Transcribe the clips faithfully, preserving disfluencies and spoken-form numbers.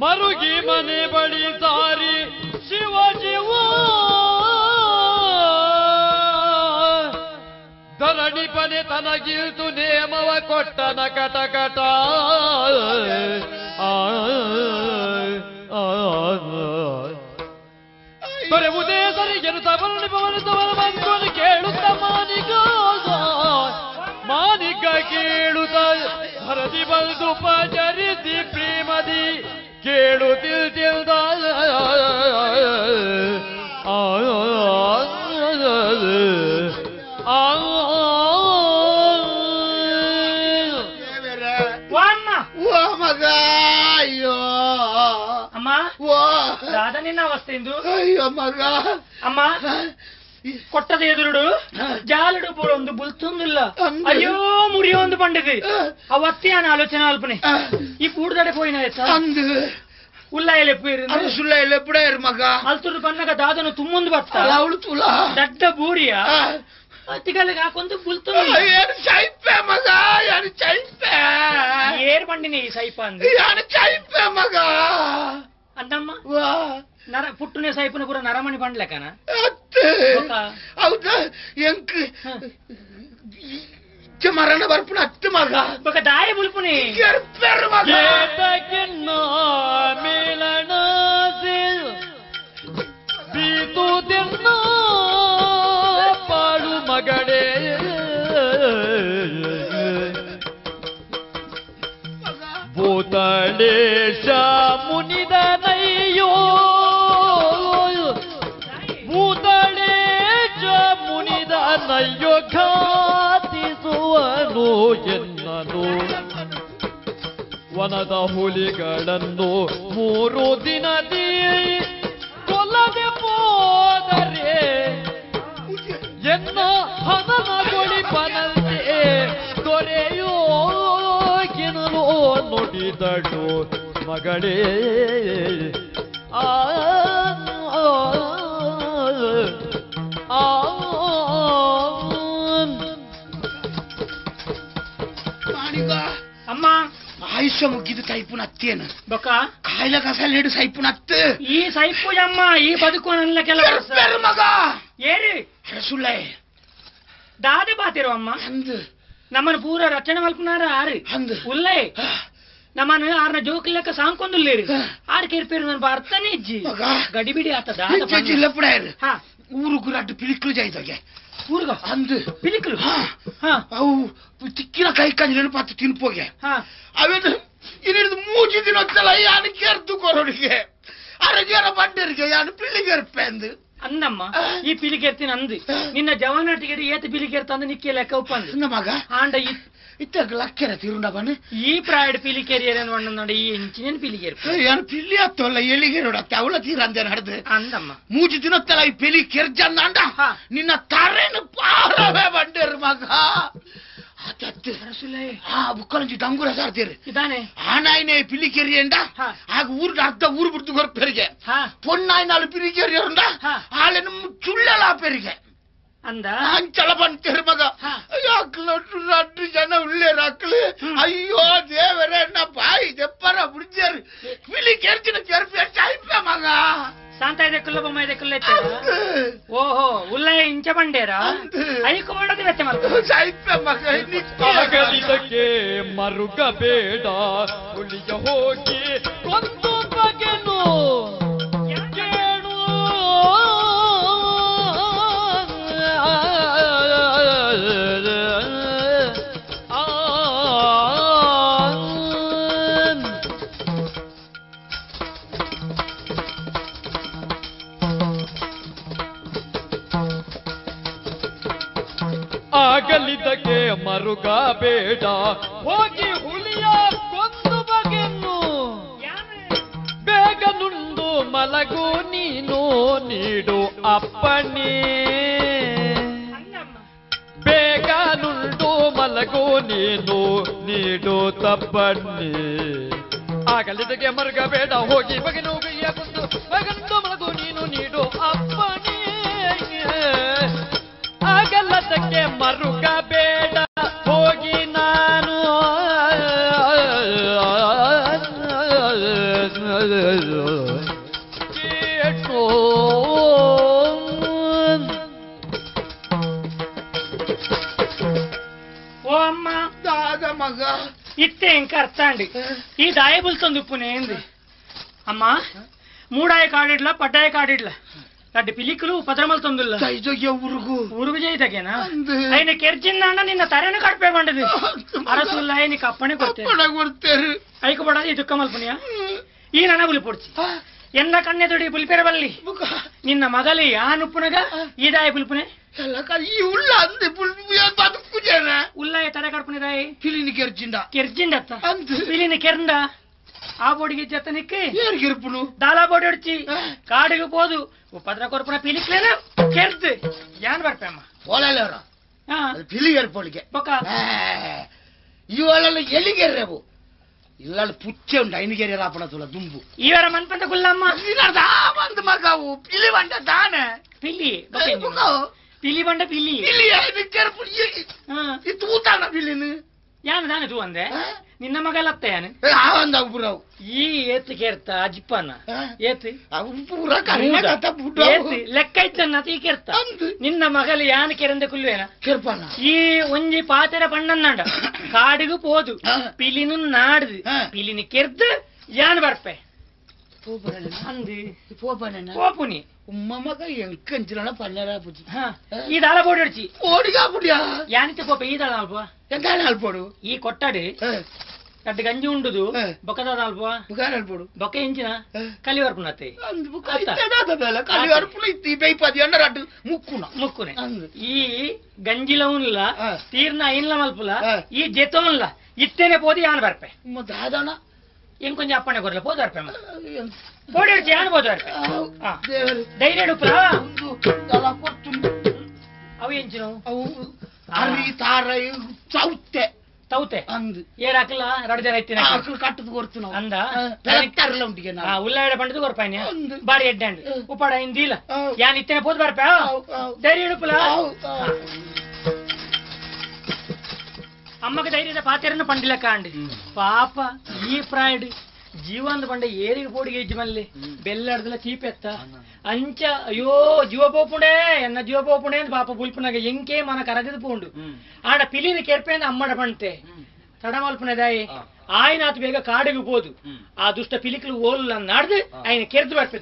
मरुगी मने बड़ी सारी शिवाजी वो धरणी पने तनगी तूने मव कोट्ट न कट कट तोरे उदय सरी जनुता बरणी पवन तवन बंधुन केळुता मानिक मानिक केळुता धरती बंधु पजरिती प्रेमदी केळु तिल तिल दाल दादा निन्न वस्तिंदु अय्यो मग अम्मा ಕೊಟ್ಟದ ಎದುರುಡು ಜಾಲಡು ಪೂರೊಂದು ಬುಲ್ತೊಂದಿಲ್ಲ ಅಯ್ಯೋ ಮುರಿಯೊಂದು ಪಂಡಿತಿ ಅವತ್ತೇ ಆನ ಆಲೋಚನೆ ಅಲ್ಪನೆ ಈ ಕೂಡದಡೆ ಹೋಯಿನ ಎತ್ತ ಅಂದು ಉಲ್ಲೈಲೆ ಪೀರು ಅದು ಸುಲ್ಲೈಲೆ ಪುಡೇರ್ ಮಗ ಅಲ್ತುರು ಬನ್ನಗ ದಾದನು ತುಮ್ಮೊಂದು ಬರ್ತಾ ಅವಳು ತುಲ ದಡ್ಡ ಬೂರಿಯ ಅತ್ತಿಗಲಗ ಹಾಕೊಂಡು ಬುಲ್ತೊಂದಿಲ್ಲ ಏರ್ ಸೈಪೆ ಮಗ ಯಾರು ಸೈಪೆ ಏರ್ ಬಂದಿನಿ ಸೈಪ ಅಂದು ಯಾರು ಸೈಪೆ ಮಗ अंदम्मा नर पुट्टने साइपन पूरा नरमणि पंडले कना अत्ते औदा यंक के मरण बरपुन अत्ते मगा बका दाय बुलपुनी केर पेर मगा केतकिनो मिलन सिल बीतू दिनो पाडू मगडे मगा बोतले शामुनि ಅಯ್ಯೋ ಘಾತಿಸುವನು ಎನ್ನನು ವನದ ಹುಲಿಗಳನ್ನು ಮೂರು ದಿನದಿ ಕೊಲ್ಲದೆ ಹೋದರೆ ಎನ್ನ ಹನನಗೊಳಿಪನಂತೆ ದೊರೆಯೋ ಗಿನಲು ನುಡಿದಳು ಮಗಳೇ ಆ आयुष्य मुग्गिद साइपुन अत्तेन बका कायला कसालेडु साइपुन अत्ते ई साइपु यम्मा ई बदुकोनल्ल केला पेर मग येरी रसुल्लाय दादे बातेरो अम्मा अंद नमन पूरा रचने वल्पुनार आरे अंद उल्ले नमन आरन जोकलेक सांकोंदुल्लेरी आर केर पेर नन बार्तने इज्जी बका गडिबिडी आत दादा इज्जी लपडायर हा ऊरुगु रड्डु पिलिक्लु जायदगे ऊरुगा अंद पिलिक्लु हा हा औ तिक्किन कई कंजलेन पत्त तिनपोगे हा अवेद इनिद ಮೂರು ದಿನದಲ್ಲ ಯಾನ ಕೆರ್ತು ಕೊರೊಡಿಗೆ ಅರಗೆರ ಬಂದಿರ್ಗೆ ಯಾನ ಪಿಲಿಗೆರ್ಪೆಂದು ಅನ್ನಮ್ಮ ಈ ಪಿಲಿಗೆರ್ತಿನ ಅಂದಿ ನಿನ್ನ ಜವಾನಾಟಿಗೆ ಏತ ಪಿಲಿಗೆರ್ತಂದು ನಿಕ್ಕೆ ಲೆಕ್ಕ ಉಪ್ಪಂದು ನನ್ನ ಮಗ ಆಂಡ ಇತ್ತ ಲಕ್ಕೆರ ತಿರುಂಡವನೆ ಈ ಪ್ರೈಡ್ ಪಿಲಿಗೆರಿಯರನ ವಣ್ಣನಡೆ ಈ ಇಂಚಿನ ಪಿಲಿಗೆರ್ಪೆ ಯಾನ ಪಿಲಿ ಅತ್ತಲ್ಲ ಎಲಿಗೆರಡ ತಾವಲ ತಿರಂದೆ ನಡೆದು ಅನ್ನಮ್ಮ ಮೂರು ದಿನದಲ್ಲ ಈ ಪಿಲಿಗೆರ್ಜನ್ನಾಂಡ ನಿನ್ನ ತಾರೆನ ಪಾರವೇ ಬಂದಿರ ಮಗ ಅತ್ತತ್ತೆ ರಸುಲೇ ಆ ಬುಕ್ಕಲಂಜಿ ಡಂಗುರ ಸಾರ್ತಿರು ಇದಾನೆ ಆ ನಾಯಿನೇ ಪಿಲಿಕೆರಿಯಂಡ ಆಗ ಊರ್ದ ಅರ್ಧ ಊರು ಬಿಟ್ಟು ಹೊರಪೆರಿಗೆ ಪೊನ್ನಾಯಿನಾಲು ಪಿಲಿಕೆರಿಯಂಡ ಆಲೆನ ಚುಳ್ಳಲಾ ಪೆರಿಗೆ ಅಂದ ಅಂಚಲ ಬಂತಿರು ಮಗ ಯಾಕಲೊಟ್ಟು ರಡ್ಡು ಜನ ಉಳ್ಳೇ ರಾಕ್ಲಿ ಅಯ್ಯೋ ದೇವರೇ ನಾ ಬಾಯಿ ದೆಪ್ಪರ ಬುಡ್ಜರು ಪಿಲಿಕೆರ್ಜಿನ ಕೆರ್ಪೆ ಚಾಯ್ಪೆ ಮಗ शांत कुल्ल ओहो उल्ल इंच बंडेरा मरुग बेड़ा होगी ಆಗಲಿದಕ್ಕೆ ಮರುಗ ಬೇಡ ಹೋಗಿ ಹುಲಿಯ ಕೊಂದು ಬಗೆನ್ನು ಬೇಗ ನುಂದು ಮಲಗು ನೀನು ನೀಡು ಅಪ್ಪಣೆ ಬೇಗ ನುಂಡು ಮಲಗು ನೀನು ನೀಡು ತಪ್ಪಣೆ ಆಗಲಿದಕ್ಕೆ ಮರುಗ ಬೇಡ ಹೋಗಿ ಬಗೆನು ಹುಲಿಯ ಕೊಂದು ಬಗೆನ್ನು ಮಲಗು ನೀನು ನೀಡು ಅಪ್ಪಣೆ ಆಗಲದಕ್ಕೆ ಮರುಗ ಬೇಡ ಹೋಗಿ ನಾನು इत्ते इंका अर्थ अंडी दायबुल अम्मा मूडाय काडिडला पटाय काडिडला लड्ड पिलिकलू पद्रमल तोंदुल्ला ऊरुगु जैतगेना आयन केर्जिन्नाना निन्न तरेन कड़पे बंडदि अरसुल्ला आयन कप्पणे कोट्टे अप्पणे कोट्टेरु ऐक बडदि दुक्कमल पुनिया ई ननगुलि पोड्चि एन्न कन्ने तोडी पुलिपेर बल्ली निन्न मगले आ नुपुनगा ई दाय पुलिपुने कलका ई उल्ल अंदे पुलिपुया बदुकुजेना उल्लाय तरे कड़पुने दाय पिलिनि केर्जिंडा केर्जिंडत्त पिलिनि केर्ंडा आ बोड़ी जत निकल दाला बोड़ी काड़को उपद्र को पीलिक इवा पुचे दुंबू इवर मनपंत गुलाम्मा यान दाने तू अंदे निन्ना मग लगता है जिपान निन्ना मगल यान के पातेर पण्ण काड़गू पोदू पिलीन नाड़ी पिलीन केर्द यान बर्पे गंजी उंडदू बक बक इंचना कली मुक्कुने गंजी तीर्न इन मलपला जेतोनला इतने यान बर्पे दादा इंकों अपने को धैर्य चौते तवते उल्लाड पंडद को बारी अड्डा उपाड़ इंदी यान इतने पोत बरपा धैर्य अम्मक धैर्य पातेर पंडे का पाप ई प्राइड जीवन पंडे ऐरी पोड़गे मल्ल बेल्ला चीपे अंच अयो जीव पोपुंडे एना जीव पोपुंडे पाप पुलिपना इंके मन करगद पोंडु आड़ पिलीन केरपे अम्मड़ पंडते तड़मलपनेदाय आयन अत बेग काड़गे पोदु आ दुष्ट पिलिकल ओल नाड़दे आयन केरद बर्पे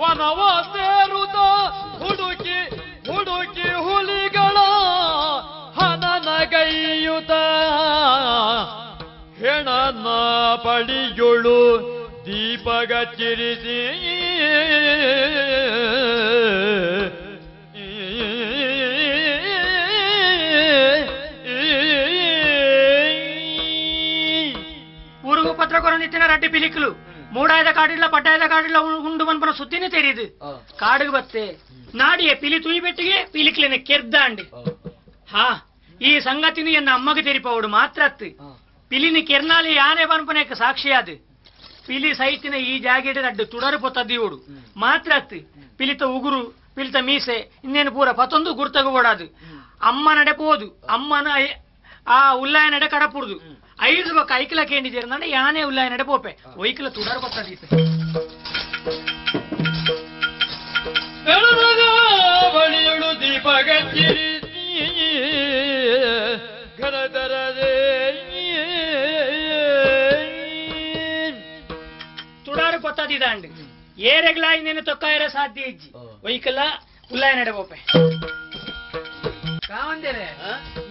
वनवा सेरुद हुडुकी हुडुकी हुलिगळ हननगैयुत हेणन पडियोळु दीपग चिरिसी ऊरुगु पत्रकोरन इत्तिन रड्डी पिलिकलु मूडायद काडिडल पटायद काडिडल उंडु मनपन सुत्तिने तेरियदु काडिगे बत्ते नाडिये पिली तुई बेट्टिगे पिलिकलेने केर्दांडि हा ई संगतिनु एन्न अम्मगे तेरिपवडु मात्रत्तु पिलिनि केर्नालि याने बनपने साक्षियादु पिली सैतिन ई जागेट अड्डु तुडरु पोतदीवुडु मात्रत्तु पिलित उगुरु पिलित मीसे इन्नेनु पूरा पतोंदु गुर्तगु ओडादु अम्म नडे पोदु अम्मन आ उल्लाय नडे कडपुरुदु ऐद बक ऐकल के याने उल्लायन पोपे वैकल तुडर तुडार पत्ती दांड ये रेगलाइन तोक्कायर साध्य इज्जी वैकल उल्लायन पोपे कावंदेरे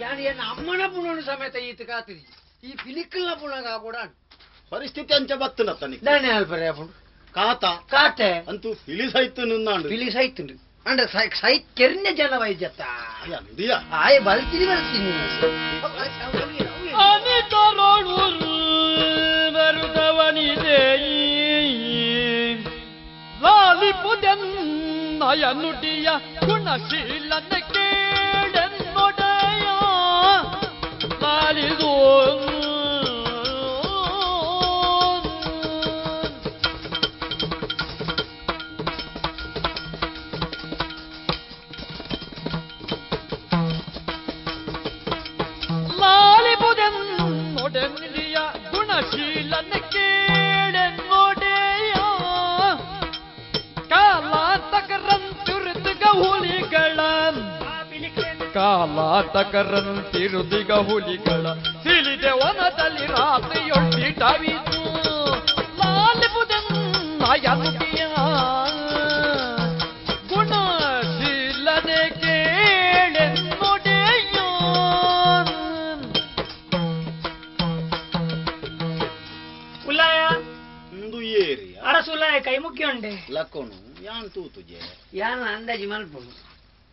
यानी अम्मन पुनोन समेत ईत काती परिस्थिति अंच बत्तनत्तनिक ಕಾಲಾಟಕರಂತಿರುದಿಗ ಹುಲಿಗಳ ಸಿಲಿದೆ ವನದಲ್ಲಿ ರಾತ್ರಿಯೊಟ್ಟಿಟವಿತು ಲಾಲಿಪುದನ್ನಯನುಟಿಯ ಗುಣಶೀಲನೆ ಕೇಳೆನ್ನೊಡೆಯ ಉಲಾಯ ಇಂದು ಏರಿ ಅರಸುಲಾಯ ಕೈ ಮುಗ್ಗಿಯೊಂಡೆ ಲಕ್ಕೋನು ಯಾನ್ ತೂತುಜೆ ಯಾನ್ ಅಂದಾಜಿ ಮಲ್ಪು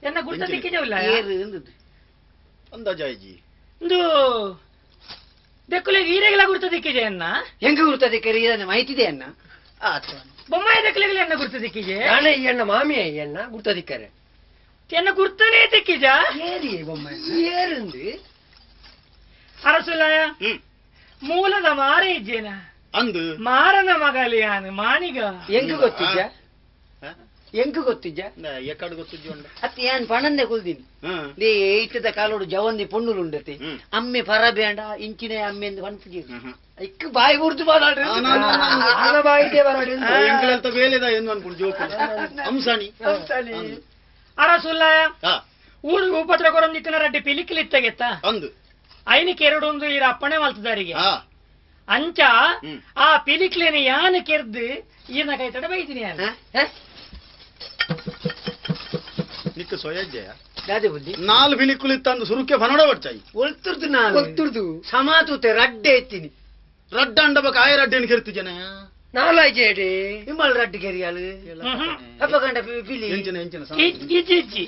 याना गुड़ता दिखे जाओ लाया ये रंद अंदाज़ा है जी इंदु देखो ले वीरे के ला गुड़ता दिखे जाए ना यंगे गुड़ता दिखे रीड़ा ने मायती दे ना आता बम्मा ये देख ले के याना गुड़ता दिखे जाए याने याना मामी है याना गुड़ता दिखे रे याना गुड़ता नहीं दिखे जा ये री बम्मा ये रंद आरसुलाया मूला दमारे जेना अंदु मारना मगलियाने मानिगा यंगे गुड़ता ಎಂಕ ಗೊತ್ತಿಜ್ಜ ಎಕಡೆ ಗೊತ್ತಿಜ್ಜ ಉಂಡ ಅತ್ತೆ ಯಾನ್ ಪಣಂದೆ ಕುಲ್ದಿನಿ ದೇ ಇಟ್ಟದ ಕಾಲೋಡು ಜವಂದಿ ಪೊಣ್ಣುಲು ಉಂಡತೆ ಅಮ್ಮೆ ಪರ ಬೇಂಡ ಇಂಚಿನ ಅಮ್ಮೆ ಎಂದು ಕನ್ಫ್ಯೂಸ್ ಇಕ್ಕ ಬಾಯಿ ಉರ್ದು ಬಾಲಾಡ್ರೆ ಅನ ಬಾಯಿ ದೇ ಬರಡಿ ಎಂಕಲಂತ ಬೇಲೆದ ಎಂದು ಅನ್ಕೊಂಡು ಜೋಕು ಅಂಸಾನಿ ಅಂಸಾನಿ ಅರಸುಲ್ಲಯ ಊರು ಉಪಟ್ರ ಕೊರಂ ನಿತ್ತನ ರಡ್ಡಿ ಪಿಲಿಕ್ಲಿತ್ತಗೆತ್ತ ಅಂದು ಐನಕ್ಕೆ ಎರಡು ಒಂದು ಈ ಅಪ್ಪಣೆ ಮಲ್ತದಾರಿಗೆ ಅಂಚ ಆ ಪಿಲಿಕ್ಲೇನೆ ಯಾನ ಕೆರ್ದು ಈನ ಕೈ ತಡ ಬೈದಿನಿ ಯಾನ ಹ निक सोया जया दादे बोली नाल भी निकुली तंद शुरू के भनोड़ा बढ़ चाहिए बोलतुर तू नाल बोलतुर तू समातु ते रड्डे तीनी रड्डा अंडा बक आये रड्डे निकलती जना नाल आये जेठे इमल रड्डे केरी आले अब कंडा पीली इंचन इंचन इजी इजी इजी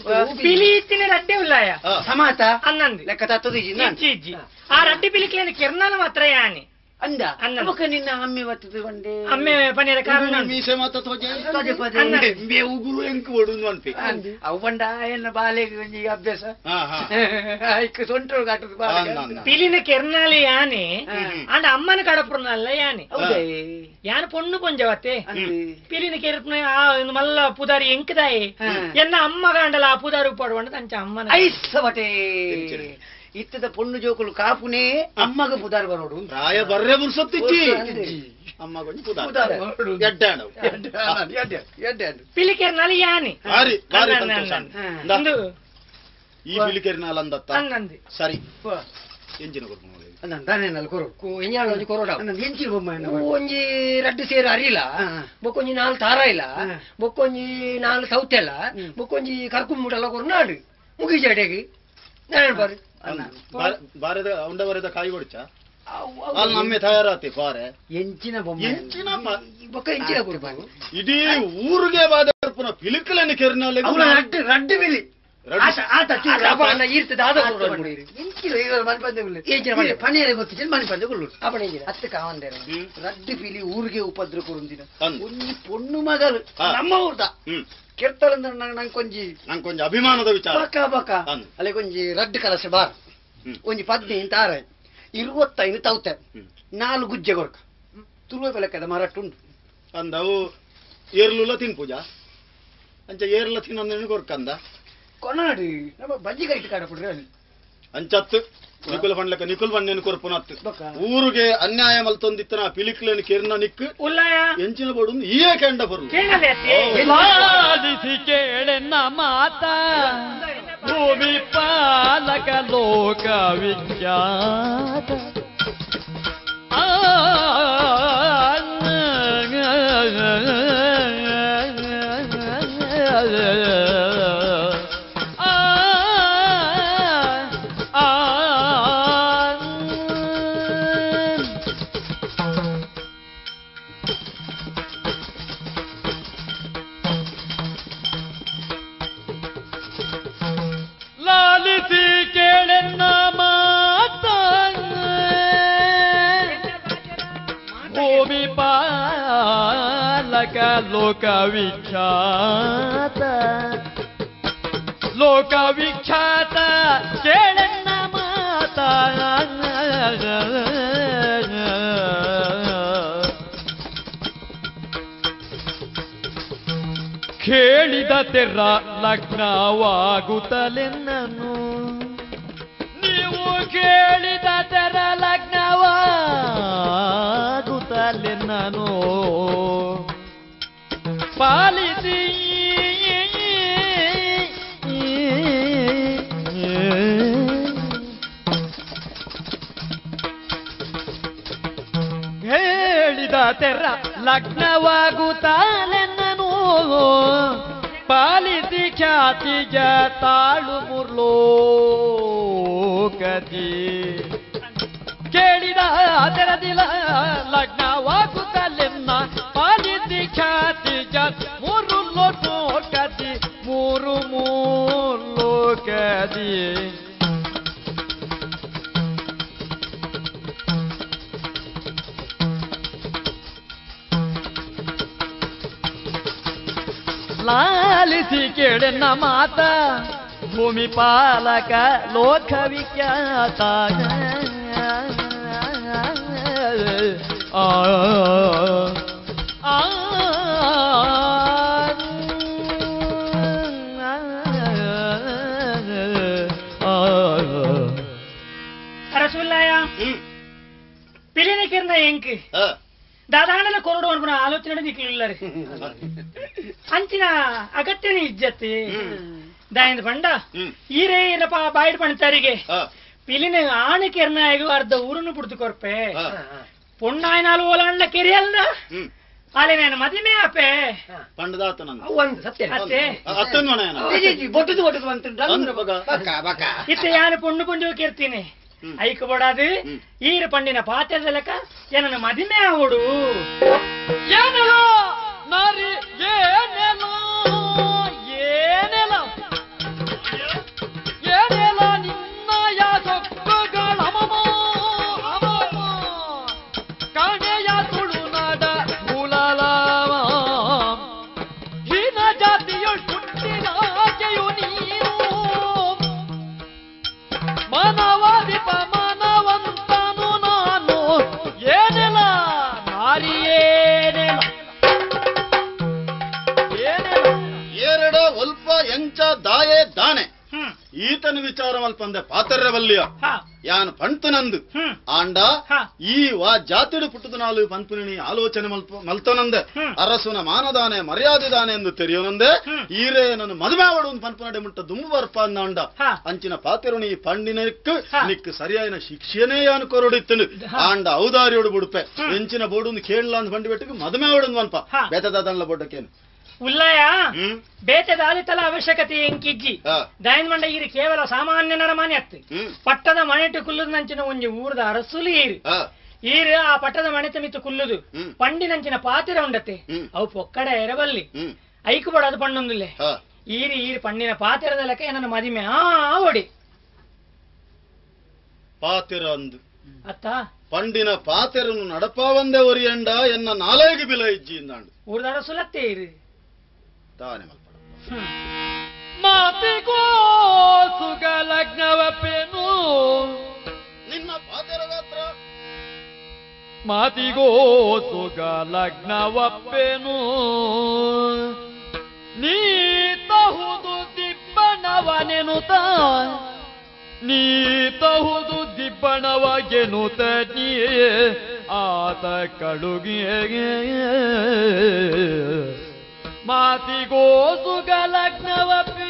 पीली तीने रड्डे उलाया समाता अन्नंदी लकता तो दीजी ना इजी इजी आ रड्डे पीली के लिए किरनाल मात्रा यानी अंदा अब कनिना अम्मे वत्तु वंडे अम्मे पनेर कारण मीसे मत तोजे तोजे पदे बे उगुरु एंक वडुन वनपे अव वंडा एन बाले गंजी अभ्यास हां हां एक सोंट्रो काटु बाले पीलिने केरनाले याने अंड अम्मन कडपुरनल्ल याने औदे यान पोन्नु पंजवते पीलिने केरपने आ मल्ला पुदारी एंक दाए एन्न अम्मा गांडला पुदारू पडवंड तंच अम्मन ऐसवटे इत्तद पोन्नु जोकुलु कापुने अम्मगे पुदार बरोडु राय बर्रे बुर्सत्तिच्ची अम्मगे पुदार पुदार यड्डानु यड्डानु यड्डानु यड्डानु पिलिकेरनाली यानि आरी आरी संतोषन नंदु ई पिलिकेरनाल अंदत्ता अंगंदी सरी ಎಂಜಿನ ಕೊರ್ಕೊಂಡು ಅಣ್ಣ ದಾನೆನಲ್ಲ ಕೊರಕು ಎನ್ಯಾಳೋಜಿ ಕೊರೋಡ ಅಣ್ಣ ಎಂಜಿನ ಬೊಮ್ಮಣ್ಣ ಒಂಜಿ ರಡ್ಡು ಸೇರು ಅರಿಲ ಬೊಕೊಂಜಿ ನಾಲ್ ತಾರ ಇಲ್ಲ ಬೊಕೊಂಜಿ ನಾಲ್ ಸೌತೆಲ್ಲ ಬೊಕೊಂಜಿ ಕರ್ಕುಮುಡಲ್ಲ ಕೊರ್ನಾಡು ಮುಗಿ ಜಡೆಗೆ ನಾನು ಬಾರಿ ಬಾರದ ಉಂಡ ಬರದ ಕಾಯಿ ಕೊಡ್ಚಾ ಅಲ್ಲಿ ನಮ್ಮೆ ತಯಾರಾತಿ ಬಾರೆ ಎಂಚಿನ ಬೊಮ್ಮೆ ಎಂಚಿನ ಬಕ ಎಂಚಿನ ಕೊಡ್ಬಾರು ಇಡಿ ಊರಿಗೆ ಬಾದರ್ಪನ ಪಿಲಿಕಲನೆ ಕೆರ್ನಾಲೆ ಅವರ ರಡ್ಡ ರಡ್ಡ ಬಿಲಿ ಆತ ಆತ ಅಪಣ್ಣ ಇರ್ತದ ಆದ ಕೊಡ್ಬಾರು ಎಂಚಿನ ಈಗ ಮನೆ ಬಂದೆಲ್ಲ ಎಂಚಿನ ಮನೆ ಪನೆರೆ ಗೊತ್ತಿಲ್ಲ ಮನೆ ಬಂದೆಲ್ಲ ಅಪಣೆ ಇದೆ ಅತ್ತ ಕಾವಂದೆ ರಡ್ಡ ಬಿಲಿ ಊರಿಗೆ ಉಪದ್ರ ಕೊರುಂದಿನ ಒಂದು ಪೊಣ್ಣು ಮಗಳು ನಮ್ಮ ಊರ್ದ ಕೆರ್ತಲಂದ ನಂಗೆ ಕೊಂಜಿ ನಂಗೆ ಕೊಂಜಿ ಅಭಿಮಾನದ ವಿಚಾರ ಬಕ ಬಕ ಅಲೆ ಕೊಂಜಿ ರಡ್ಡ ಕಲಸೆ ಬಾರ್ ಒಂಜಿ ಪದ್ನಿ ತಾರ ಇರುವತ್ತೈದು ತೌತೆ ನಾಲ್ಕು ಗುಜ್ಜೆ ಕೊರಕ ತುರುವೆ ಬೆಳಕದ ಮರಟ್ಟುಂಡು ಅಂದವು ಏರ್ಲುಲ ತಿನ್ ಪೂಜಾ ಅಂಚ ಏರ್ಲ ತಿನ್ ಅಂದೇನು ಕೊರಕಂದ ಕೊನಾಡಿ ನಮ್ಮ ಬಜ್ಜಿ ಕೈಟ್ ಕಾಡಪಡ್ರಿ ಅಲ್ಲಿ ಅಂಚತ್ತು ನಿಕುಲ್ ಬಂಡ್ಲಕ ನಿಕುಲ್ ಬಂಡೇನು ಕೊರ್ಪುನತ್ತು ಊರಿಗೆ ಅನ್ಯಾಯ ಮಲ್ತೊಂದಿತ್ತನ ಪಿಲಿಕ್ಲೇನು ಕೆರ್ನ ನಿಕ್ಕು ಉಲ್ಲಯ ಎಂಚಿನ ಬೋಡು ಈಯೇ ಕೆಂಡ ಬರು ಕೇಳಲೇತಿ ಲಾಲಿಸಿ ಕೇಳೆನ್ನ ಮಾತ ಭೂಮಿ ಪಾಲಕ ಲೋಕ ವಿಖ್ಯಾತ ಆ लोकविख्यात लोकविख्यात केळण्ण माता खेळिद तेर्र लग्नवागुतले ननु नीवु खेळिद तेर्र लग्नवागुतले ननु पालिसी ತೆರ ಲಗ್ನವಾಗುತ್ತಾಳೆನ್ನನು ಪಾಲಿಸಿ ಖ್ಯಾತಿಯ ತಾಳು ಮುರ್ಲೋಕದಿ ಕೇಳಿದ ತೆರದಿಲ ಲಗ್ನವಾಗುತ್ತಾಳೆನ್ನ ಪಾಲಿಸಿ ಖ್ಯಾತಿಯ ಮೂರು ಲೋಕದಿ ಮೂರು ಮೂರು ಲೋಕದಿ लालिसी केड़ न माता भूमि पालक लोक विख्याता रसगुल्लाया पेलिने किरण एंकी दादाणन कोरडो अनुकुन आलोचने नीकुल्ल रे ಅಂಚಿನ ಅಗತ್ಯನೇ ಇಜ್ಜತ್ತೆ ದಾಯಂದ ಬಂಡ ಈರೇ ಏನಪ್ಪ ಬಾಯಿಡ್ ಪಂಚಾರಿಗೆ ಪಿಲಿನ ಆಣೆ ಕೆರ್ನಾಯಗು ಅರ್ಧ ಊರನ್ನು ಬಿಡ್ತು ಕೊರ್ಪೆ ಪೊಣ್ಣಾಯನಾಲು ಓಲಾಣ್ಣ ಕೆರಿಯಲ್ಲ ಆಲೆ ನಾನು ಮದಿಮೆ ಆಪೆ ಪಂಡದಾತ ನನ್ನ ಒಂದು ಸತ್ಯ ಅತ್ತೆ ಅತ್ತನ ಮನೆನ ಜಿ ಜಿ ಬೊಟ್ಟದು ಬೊಟ್ಟದು ಅಂತ ಅಂದ್ರ ಬಗ ಬಕ ಬಕ ಇತ್ತೆ ಯಾರು ಪೊಣ್ಣು ಪೊಂಡು ಕೆರ್ತೀನಿ ಐಕ ಬಡಾದು ಈರ ಪಂಡಿನ ಪಾತ್ಯದಲಕ ಏನನ ಮದಿಮೆ ಆವಡು ಏನೋ ನಾರಿ ಏನೇನೋ ಏನೇನೋ ಏನೇನ ನಿನ್ನಯ ಸೊಕ್ಕುಗಳಮಮೋ ಅಮಮೋ ಕಾಣೆಯ ತುಳುನಾದ ಮೂಲಲಾಮ ಹೀನ ಜಾತಿಯು ಹುಟ್ಟಿನಾಕೆಯು ನೀನು ಮಾನವ ವಿಪ ಮಾನವಂತನು ನಾನು ಏನೆಲ್ಲ ನಾರಿಯೇ ಎಂಚ ದಾಯೆ ದಾಣೆ ಈತನ ವಿಚಾರ ಮಲ್ಪಂದೆ ಪಾತರ್ಯವಲ್ಲಿಯ ಯಾನ್ ಪಂತು ನಂದು ಆಂಡ ಈ ವಾ ಜಾತಿಡು ಪುಟ್ಟದು ನಾಲು ಪಂಪುನಿ ಆಲೋಚನೆ ಮಲ್ಪ ಮಲ್ತನಂದೆ ಅರಸುನ ಮಾನದಾನೆ ಮರ್ಯಾದೆ ದಾನೆ ಎಂದು ತೆರೆಯೋನಂದೆ ಈರೇ ನನ್ನ ಮದುವೆ ಆವಡು ಪಂಪುನಡೆ ಮುಟ್ಟ ದುಮ್ಮು ಬರ್ಪ ಅಂದ ಅಂಚಿನ ಪಾತೆರುಣಿ ಪಂಡಿನಕ್ಕೆ ನಿಕ್ ಸರಿಯಾಯಿನ ಶಿಕ್ಷೆನೇ ಯಾನು ಕೊರಡಿತ್ತನು ಆಂಡ ಔದಾರಿಯೋಡು ಬುಡುಪೆ ಎಂಚಿನ ಬೋಡು ಕೇಳಲ ಅಂದ್ ಬಂಡಿ ಬೆಟ್ಟಕ್ಕೆ ಮದುವೆ ಆವಡು ಅನ್ಪ ಬೇತದಾದನ್ಲ ಬೋಡಕ್ಕೇನು ಉಲ್ಲಯ ಬೇತೆದಾದಿತಲ ಅವಶ್ಯಕತೆ ಎಂಕಿಜ್ಜಿ ದಯನ್ ಮಂಡ ಈರಿ ಕೇವಲ ಸಾಮಾನ್ಯ ನರಮಾನೆ ಅತ್ತೆ ಪಟ್ಟದ ಮನೆಟ್ಟು ಕುಲ್ಲುದಂಚಿನ ಒಂಜಿ ಊರದ ಅರಸುಲು ಈರಿ ಈರು ಆ ಪಟ್ಟದ ಮನೆತ ಮಿತ್ತು ಕುಲ್ಲುದು ಪಂಡಿನಂಚಿನ ಪಾತಿರ ಉಂಡತ್ತೆ ಅವು ಪೊಕ್ಕಡ ಎರಬಲ್ಲಿ ಐಕು ಬಡದು ಪಣ್ಣೊಂದುಲ್ಲೆ ಈರಿ ಈರು ಪಂಡಿನ ಪಾತಿರದ ಲೆಕ್ಕ ಏನನ್ನ ಮದಿಮೆ ಆ ಓಡಿ ಪಾತಿರ ಅಂದು ಅತ್ತ ಪಂಡಿನ ಪಾತಿರನ್ನು ನಡಪಾವಂದೆ ಒರಿಯಂಡ ಎನ್ನ ನಾಲೈಗೆ ಬಿಲ ಇಜ್ಜಿ ಇಂದಾಂಡು ಊರದ ಅರಸುಲತ್ತೆ ಈರಿ दाने मल माते को सुगा लग्नवपेनु निन्न पातेरगात्र माती को सुगा लग्नवपेनु नीतहुदु दिब्बणवनेनुत नीतहुदु दिब्बणवगेनुत नी आत कळुगिये ಮಾತಿಗೋ ಸುಗ ಲಗ್ನವಪ್ಪಿ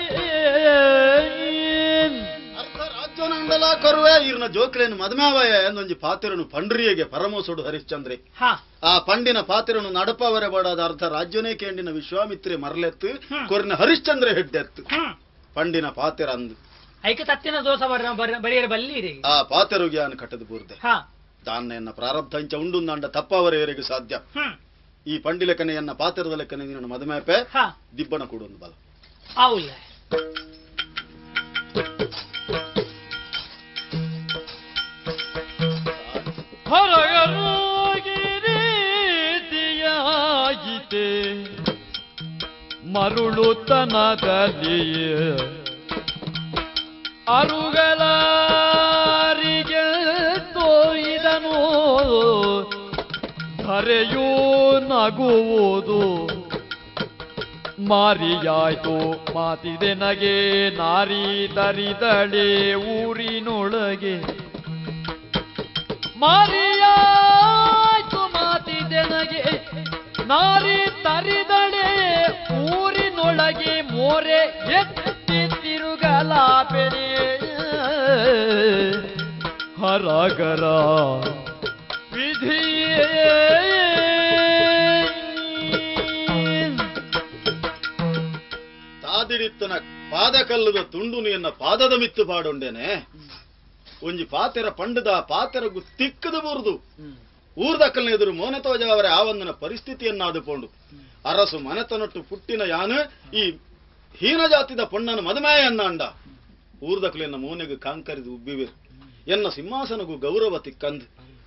ಅರ್ಥ ರಾಜ್ಯವನ್ನೆಲ್ಲ ಕರುವೆ ಇವ್ರನ್ನ ಜೋಕ್ಲೇನು ಮದುಮವಯ ಎಂದೊಂದು ಪಾತಿರನು ಪಂಡ್ರಿಯಗೆ ಪರಮೋಸುಡು ಹರಿಶ್ಚಂದ್ರಿ ಆ ಪಂಡಿನ ಪಾತಿರನು ನಡಪವರೆ ಬಡಾದ ಅರ್ಥ ರಾಜ್ಯನೇ ಕೇಂಡಿನ ವಿಶ್ವಾಮಿತ್ರೆ ಮರಲೆತ್ತು ಕೊರಿನ ಹರಿಶ್ಚಂದ್ರ ಹೆಡ್ಡೆತ್ತು ಪಂಡಿನ ಪಾತಿರ ಅಂದು ಐಕ ತತ್ತಿನ ದೋಷ ಬರೆಯಲು ಬಲ್ಲಿ ಆ ಪಾತಿರು ಜ್ಞಾನ ಕಟ್ಟದು ಬೂರ್ದೆ ದಾನ್ನೆಯನ್ನ ಪ್ರಾರಬ್ಧ ಇಂಚ ಉಂಡುಂದಾಂಡ ತಪ್ಪವರೆವರೆಗೂ ಸಾಧ್ಯ ಈ ಪಂಡಿ ಲೆಕ್ಕನೆಯನ್ನ ಪಾತ್ರದ ಲೆಕ್ಕನೆ ನೀನು ಮದುಮೆಪೆ ದಿಬ್ಬಣ ಕೊಡೊಂದು ಬಲ ಆವುಲ್ಲ ಹೊರಗರುಗಿರೀತಿಯಾಯಿತೆ ಮರುಳುತನದಲ್ಲಿ ಅರುಗಳಾರಿಗೆ ತೋಯಿದನು ಧರೆಯೂ ನಗುವುದು ಮಾರಿಯಾಯ್ತು ಮಾತಿದೆ ನಗೆ ನಾರಿ ತರಿದಳೆ ಊರಿನೊಳಗೆ ಮಾರಿಯಾಯ್ತು ಮಾತಿದೆ ನಗೆ ನಾರಿ ತರಿದಳೆ ಊರಿನೊಳಗೆ ಮೋರೆ ಎತ್ತಿ ತಿರುಗಲಾಪೆನೆ ಹರಗರ ವಿಧಿಯೇ ಮಾತಿಡಿ ತನ್ನ ಪಾದಕಲ್ಲದ ತುಂಡು ನಿನ್ನ ಪಾದದ ಮಿತ್ತು ಪಾಡೊಂಡೇನೆ ಒಂಜಿ ಪಾತೆರ ಪಂಡದ ಪಾತೆರ ತಿಕ್ಕದ ಬೂರ್ದು ಊರ್ದಕ್ಕಲ್ನ ಎದುರು ಮೋನೆ ತೋಜಾವರೆ ಆ ಒಂದನ ಪರಿಸ್ಥಿತಿಯನ್ನಾದುಕೊಂಡು ಅರಸು ಮನೆತನಟ್ಟು ಪುಟ್ಟಿನ ಯಾನು ಈ ಹೀನ ಜಾತಿದ ಪೊಣ್ಣನ ಮದುಮೆಯನ್ನ ಅಂಡ ಊರ್ದಕ್ಕಲಿನ ಮೋನೆಗೆ ಕಾಂಕರಿದು ಉಬ್ಬಿವೆರು ಎನ್ನ ಸಿಂಹಾಸನಗೂ ಗೌರವ ತಿಕ್ಕಂದು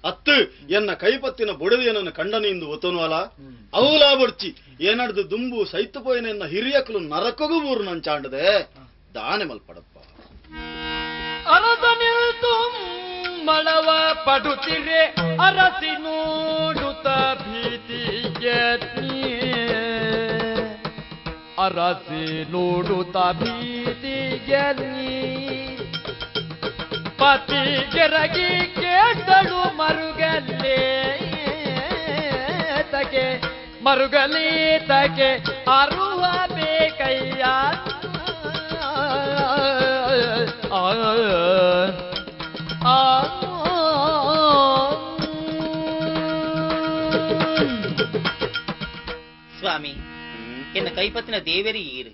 ಅತ್ತು ಎನ್ನ ಕೈಪತ್ತಿನ ಬೊಡವೆಯನ್ನು ಕಂಡನಿಂದು ಒತ್ತನು ಅಲ ಅವಲಾ ಬಡ್ಚಿ ಏನಡ್ದು ದುಂಬು ಸೈತು ಪೋಯನ ಎನ್ನ ಹಿರಿಯಕ್ಕಲು ನರಕಗೂ ಊರು ನಂಚಾಂಡದೆ ದಾನೆ ಮಲ್ಪಡಪ್ಪ ಮಳವ ಪಡುತ್ತಿರೆ ಅರಸಿ ನೋಡುತ್ತ ಭೀತಿಗೆ ಅರಸಿ ನೋಡುತ್ತ ಭೀತಿಗೆ ಪತಿ ಗೆರಗಿ ಕೇಟಳು ಮರುಗಲೇ ತಗೆ ಮರುಗಲೇ ತಗೆ ಅರುವ ಬೇಕಯ್ಯ स्वामी इन कईपत्न देवेरी ईर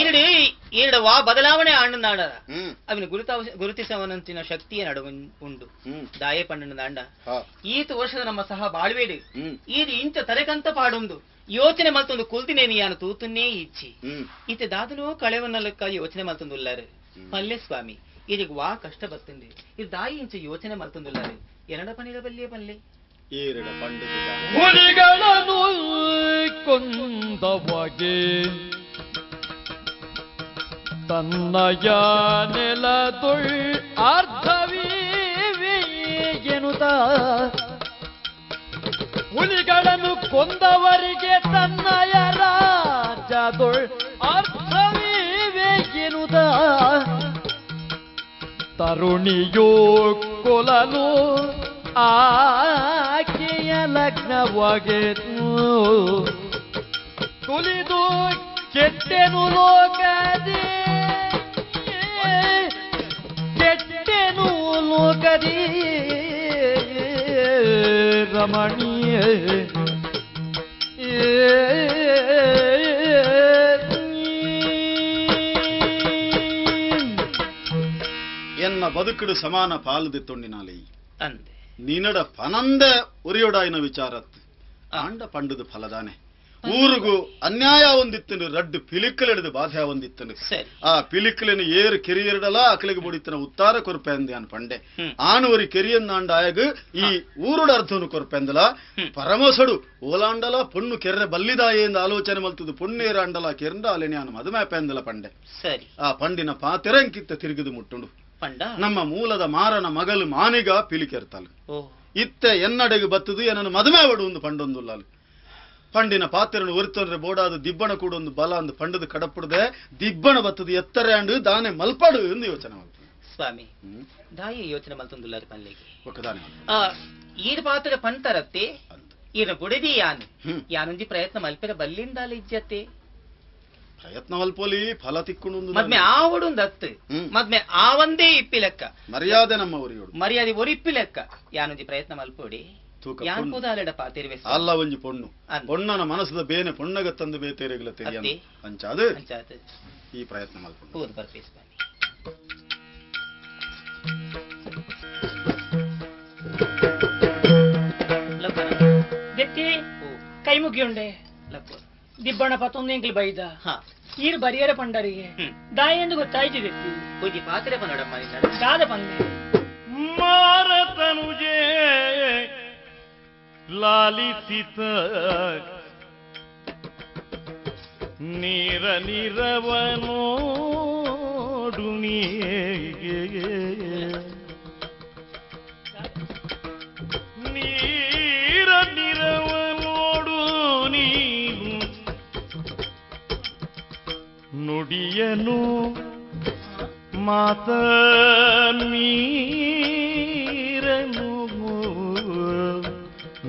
ईरडे ईरड वा बदलावणे आंडनाड अविन गुरुता गुरुतिसवनंतिन शक्तिय नडु उंडु दाये पण्णनांड ईत वर्षद नम्म सह बाळवेडे ईद इंत तरेकंत पाडुंदु ಯೋಚನೆ ಮಲ್ತೊಂದು ಕುಲ್ದಿನೇನಿ ಯಾನು ತೂತನ್ನೇ ಇಚ್ಚಿ ಇತ್ತೆ ದಾದನೋ ಕಳೆವನ್ನಲಕ್ಕಾಗಿ ಯೋಚನೆ ಮಲ್ತೊಂದುಲ್ಲಾರೆ ಪಲ್ಲೆ ಸ್ವಾಮಿ ಇದಕ್ಕೆ ವಾ ಕಷ್ಟ ಬರ್ತಂದೆ ಇದು ದಾಯಿ ಇಂಚ ಯೋಚನೆ ಮಲ್ತೊಂದುಲ್ಲಾರೆ ಎರಡ ಪನಿರ ಬಲ್ಲೆ ಪಲ್ಲೆ ಏರಡ ಪಂಡಿತ ಹುಲಿಗಳನ್ನು ಕೊಂದವಗೆ ತನ್ನಯ ನೆಲದೊಳ್ ಅರ್ಥವಿವೆ ಎನ್ನುತ್ತಾ ಹುಲಿಗಳನ್ನು ಕೊಂದವರಿಗೆ ತನ್ನಯ ರಾಜದೊಳ್ ಅರ್ಥವಿವೆಗಿನುದ ತರುಣಿಯೋ ಕೊಲನು ಆಕೆಯ ಲಗ್ನವಗೆ ತುಲಿದು ಕೆಟ್ಟೆನು ಲೋಕದಿ ಕೆಟ್ಟೆನು ಲೋಕದಿ ರಮಣೀಯ ಎನ್ನ ಬದುಕಿಡು ಸಮಾನ ಪಾಲುದಿತ್ತೊಂಡಿನಾಲಿ ಅಂದೆ ನಿನಡ ಪನಂದ ಒರಿಯೋಡಾಯಿನ ವಿಚಾರತ್ ಆಂಡ ಪಂಡದು ಫಲದಾನೆ ಊರಿಗೂ ಅನ್ಯಾಯ ಒಂದಿತ್ತನು ರಡ್ಡು ಪಿಲಿಕ್ಕಲೆಡಿದು ಬಾಧೆ ಒಂದಿತ್ತನು ಆ ಪಿಲಿಕ್ಕಲೆನು ಏರು ಕೆರಿಯರಡಲ ಅಕಲಿಗೆ ಬುಡಿತನ ಉತ್ತಾರ ಕೊರಪೆಂದೆ ಅನ್ ಪಂಡೆ ಆನೂರಿ ಕೆರಿಯನ್ನಾಂಡಾಯಗ ಈ ಊರುಡ ಅರ್ಥವನ್ನು ಕೊರಪೆಂದಲ ಪರಮಸಡು ಓಲಾಂಡಲ ಪೊಣ್ಣು ಕೆರೆ ಬಲ್ಲಿದಾಯೆ ಎಂದು ಆಲೋಚನೆ ಮಲ್ತದು ಪೊಣ್ಣೇರ ಅಂಡಲ ಕೆರಂಡ ಅಲೆನೆ ಅನು ಮದುಮೆ ಪೆಂದಲ ಪಂಡೆ ಆ ಪಂಡಿನ ಪಾತೆರಂಕಿತ್ತ ತಿರುಗಿದು ಮುಟ್ಟುಂಡು ನಮ್ಮ ಮೂಲದ ಮಾರನ ಮಗಲು ಮಾನಿಗ ಪಿಲಿಕೆರ್ತಾಳು ಇತ್ತೆ ಎನ್ನಡೆಗೆ ಬತ್ತದು ಏನನ್ನು ಮದುಮೆ ಒಡು ಒಂದು ಪಂಡೊಂದುಲ್ಲಾಲು ಪಂಡಿನ ಪಾತ್ರನ್ನು ಒರಿತೊಂದ್ರೆ ಬೋಡಾದ ದಿಬ್ಬಣ ಕೂಡ ಒಂದು ಬಲ ಅಂದು ಪಂಡದ ಕಡಪುಡದೆ ದಿಬ್ಬಣ ಬತ್ತದು ಎತ್ತರೆ ಅಂಡು ದಾನೆ ಮಲ್ಪಡು ಎಂದು ಯೋಚನೆ ಮಾಡ್ತದೆ ಸ್ವಾಮಿ ದಾಯಿ ಯೋಚನೆ ಮಲ್ತೊಂದುಲ್ಲಾರು ಪಲ್ಲೆಗೆ ಈರ ಪಾತ್ರ ಪಂತರತ್ತೆ ಈರ ಬುಡದಿ ಯಾನು ಯಾನೊಂದಿ ಪ್ರಯತ್ನ ಮಲ್ಪೆರ ಬಲ್ಲಿಂದಾಲ ಇಜ್ಜತ್ತೆ ಪ್ರಯತ್ನ ಮಲ್ಪೋಲಿ ಫಲ ತಿಕ್ಕೊಂಡು ಮದ್ಮೆ ಆವಡೊಂದು ಅತ್ತು ಮದ್ಮೆ ಆ ಒಂದೇ ಇಪ್ಪಿ ಲೆಕ್ಕ ಮರ್ಯಾದೆ ನಮ್ಮ ಒರಿಯೋಡು ಮರ್ಯಾದೆ ಒರಿ ಇಪ್ಪಿ ಲೆಕ್ಕ ಯಾನೊಂದಿ ಪ್ರಯತ್ನ ಮಲ್ಪೋಡಿ ಅಲ್ಲ ಒಂಜಿ ಪೊಣ್ಣು ಪೊಣ್ಣನ ಮನಸದ ಬೇನೆ ಪೊಣ್ಣಗ ತಂದು ಬೇತೇರೆಗಳ ತೆರೆಯ ಅಂಚಾದ ಈ ಪ್ರಯತ್ನ ಮಾಡ್ಕೊಂಡು ಕೈ ಮುಗಿಯುಂಡೆ ದಿಬ್ಬಣ ಪತ್ತೊಂದೆಂಕ್ಲಿ ಬೈದ ಈರು ಬರಿಯರ ಪಂಡರಿಗೆ ದಾಯಿ ಎಂದು ಗೊತ್ತಾಯ್ತಿದೆ ಪಾತ್ರೆ ಪನ್ನಡಮ್ಮ ದಾದ ಪಂದೆ ಮಾರತನುಜೇ लालिसित नीर नीरवनोडुनी नीर नीरवनोडुनी नुडियनु मातमीरनु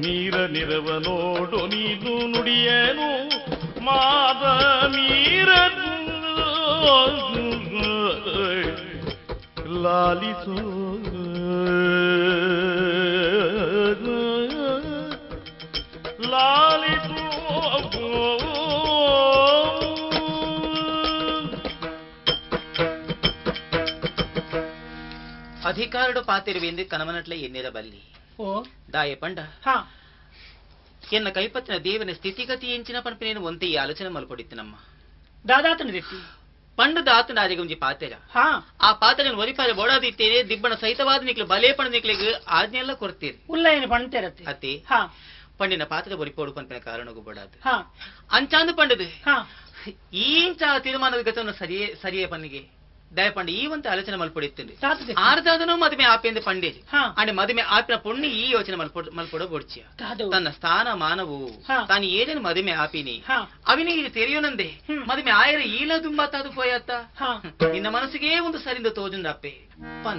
ನೀರ ನಿರವನೋಡು ನೀನು ನುಡಿಯೇನು ಮಾದ ನೀರ ಲಾಲಿಸು ಲಾಲಿಸು ಅಧಿಕಾರಡು ಪಾತಿರುವೆ ಎಂದು ಕನಮನಟ್ಲೆ ಎನ್ನಿರಬಲ್ಲಿ ಓ ದಾಯ ಪಂಡ ಹಾ ಎನ್ನ ಕೈಪತ್ತಿನ ದೇವನ ಸ್ಥಿತಿಗತಿ ಎಂಚಿನ ಪಂಪಿನೇನು ಒಂತೆ ಈ ಆಲೋಚನೆ ಮಲ್ಪಡಿತ್ತಿನಮ್ಮ ದಾದಾತನ ದಿತ್ತಿ ಪಂಡ ದಾತನ ಆದಿಗುಂಜಿ ಪಾತೆರ ಹಾ ಆ ಪಾತೆನ ಒರಿಪಾರೆ ಓಡಾದಿತ್ತೇನೆ ದಿಬ್ಬನ ಸಹಿತವಾದ ನಿಕ್ಲು ಬಲೆ ಪಣ ನಿಕ್ಲಿಗೆ ಆಜ್ಞೆಲ್ಲ ಕೊರ್ತೀರಿ ಉಲ್ಲಯನ ಪಂತೆರತ್ತೆ ಅತಿ ಹಾ ಪಂಡಿನ ಪಾತ್ರದ ಒರಿಪೋಡು ಪಂಪಿನ ಕಾರಣಗೂ ಬಡಾದ ಹಾ ಅಂಚಾಂದ ಪಂಡದೆ ಹಾ ಈಂಚಾ ತೀರ್ಮಾನದ ಗತನ ಸರಿಯೇ ಸರಿಯೇ ಪನ್ನಿಗೆ दय पंडे आलोचने मलपड़ी आर्दादनू मदमे आपेंदे पंडे अंत मदमे आपिन पुण्य योचने मलपड़ बोर्चिया तन स्थान मानवू तानी एदन मदमे आपिनी अविनी तेरियोनंदे मदमे आयर ईला दुंबातादु पोयाता निन्न मनसिगे ओंदु सरिंद तोजुंद अप्पे पन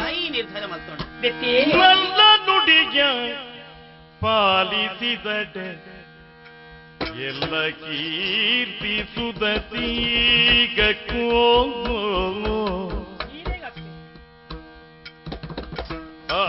दई निर्धार मल्तोंड बेत्ते नल्ल नुडिय पालिसिदड ಎಲ್ಲ ಕೀರ್ತಿ ಸುದತಿಗಕ್ಕೋ ಆ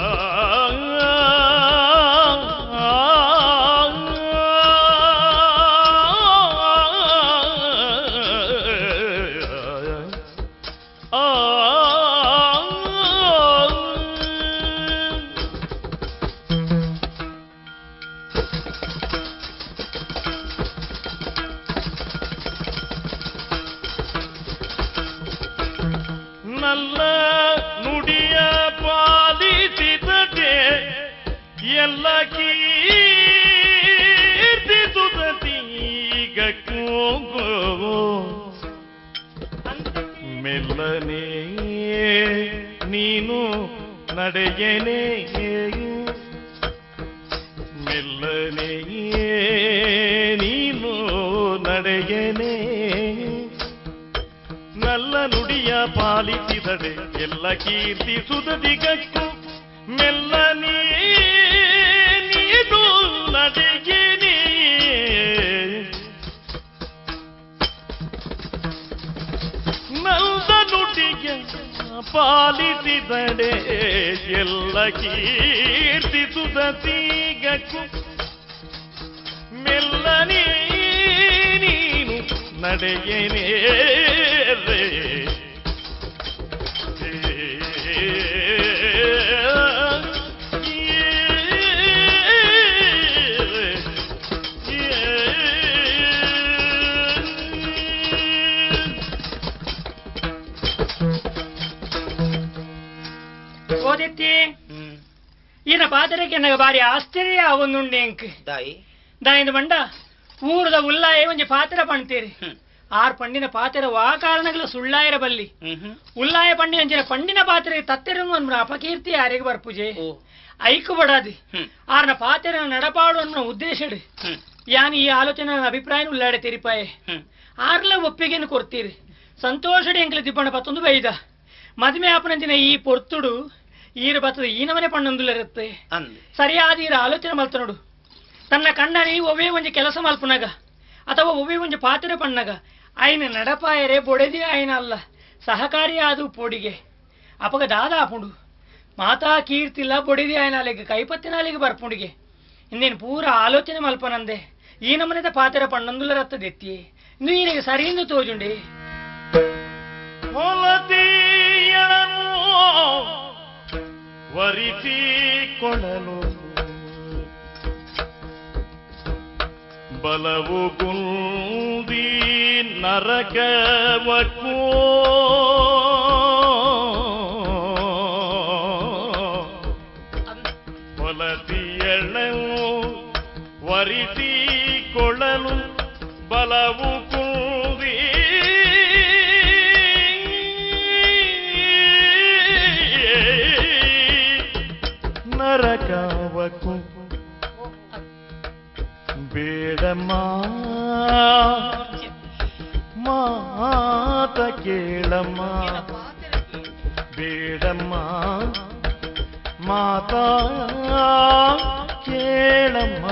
ನಡೆಯನೆ ಮೆಲ್ಲನೆ ನೀನು ನಡೆಯನೆ ನಲ್ಲ ನುಡಿಯ ಪಾಲಿಸಿದಡೆ ಎಲ್ಲ ಕೀರ್ತಿ ಸುದದಿಗಕ್ಕೂ ಮೆಲ್ಲನೆ ನೀನು ನಡೆಯನೆ ನಲ್ಲ ನುಡಿಯ ಪಾಲಿಸಿದಡೆ ಎಲ್ಲ ಕೀರ್ತಿ ಸುದತಿಗಕ್ಕೂ ಮೆಲ್ಲನೆ ನೀನು ನಡೆಯನೆ ರೇ ईन पादरके भारी आश्चर्य आवंक दाई दाइन बंड ऊरद उल्लाय वंजे पात्र पणतेरी आर पंडिन पात्र वा कारणगल सुल्लायर बल्ली उल्लाय पंडिन अंजन पंडिन पात्र तत्तेरंग अन्मर अपकीर्ति आरेग बर्पुजे ऐकु बडादी आरन पात्र नडपाडु अन्मर उद्देशडे यानी ई आलोचने अभिप्राय उल्लाडे तेरिपाये आरल ಒಪ್ಪಿಗೆನ ಕೊರ್ತೀರಿ ಸಂತೋಷಡೆ ಎಂಕಲ ದಿಬ್ಬಣ ಪತ್ತೊಂದು ಬೈದ ಮದುವೆ ಆಪನಂದಿನ ಈ ಪೊರ್ತುಡು ಈರ ಬತ್ತದ ಈನವನೇ ಪಣ್ಣಂದುಲರುತ್ತೆ ಸರಿಯಾದ ಈರ ಆಲೋಚನೆ ಮಾಡ್ತನೋಡು ತನ್ನ ಕಣ್ಣರಿ ಒವೇ ಒಂದು ಕೆಲಸ ಮಾಡ್ಪುನಾಗ ಅಥವಾ ಒವೇ ಒಂದು ಪಾತ್ರೆ ಪಣ್ಣಾಗ ಆಯನ ನಡಪಾಯರೆ ಬೊಡೆದಿ ಆಯನ ಅಲ್ಲ ಸಹಕಾರಿಯಾದ ಪೋಡಿಗೆ ಅಪಗ ದಾದ ಆಪುಂಡು ಮಾತಾ ಕೀರ್ತಿಲ್ಲ ಬೊಡೆದಿ ಆಯನಲೆಗೆ ಕೈಪತ್ತಿನಲೆಗೆ ಬರ್ಪುಂಡಿಗೆ ಇನ್ನೇನು ಪೂರಾ ಆಲೋಚನೆ ಮಾಡ್ಪನಂದೆ ಈನಮನೆದ ಪಾತ್ರೆ ಪಣ್ಣಂದುಲರುತ್ತೆ ದೆತ್ತಿ ನೀರಿಗೆ ಸರಿಯಿಂದ ತೋಜುಂಡಿ ಹೊಲತಿಯನೋ ವರಿಸಿಕೊಳ್ಳಲು ಬಲವು ಗುಂದಿ ನರಕವಕ್ಕೂ ಹೊಲತಿಯಳವು ವರಿಸಿಕೊಳ್ಳಲು ಬಲವು ನರಕವಕ್ಕೂ ಬೇಡಮ್ಮ ಮಾತ ಕೇಳಮ್ಮ ಬೇಡಮ್ಮ ಮಾತಾ ಕೇಳಮ್ಮ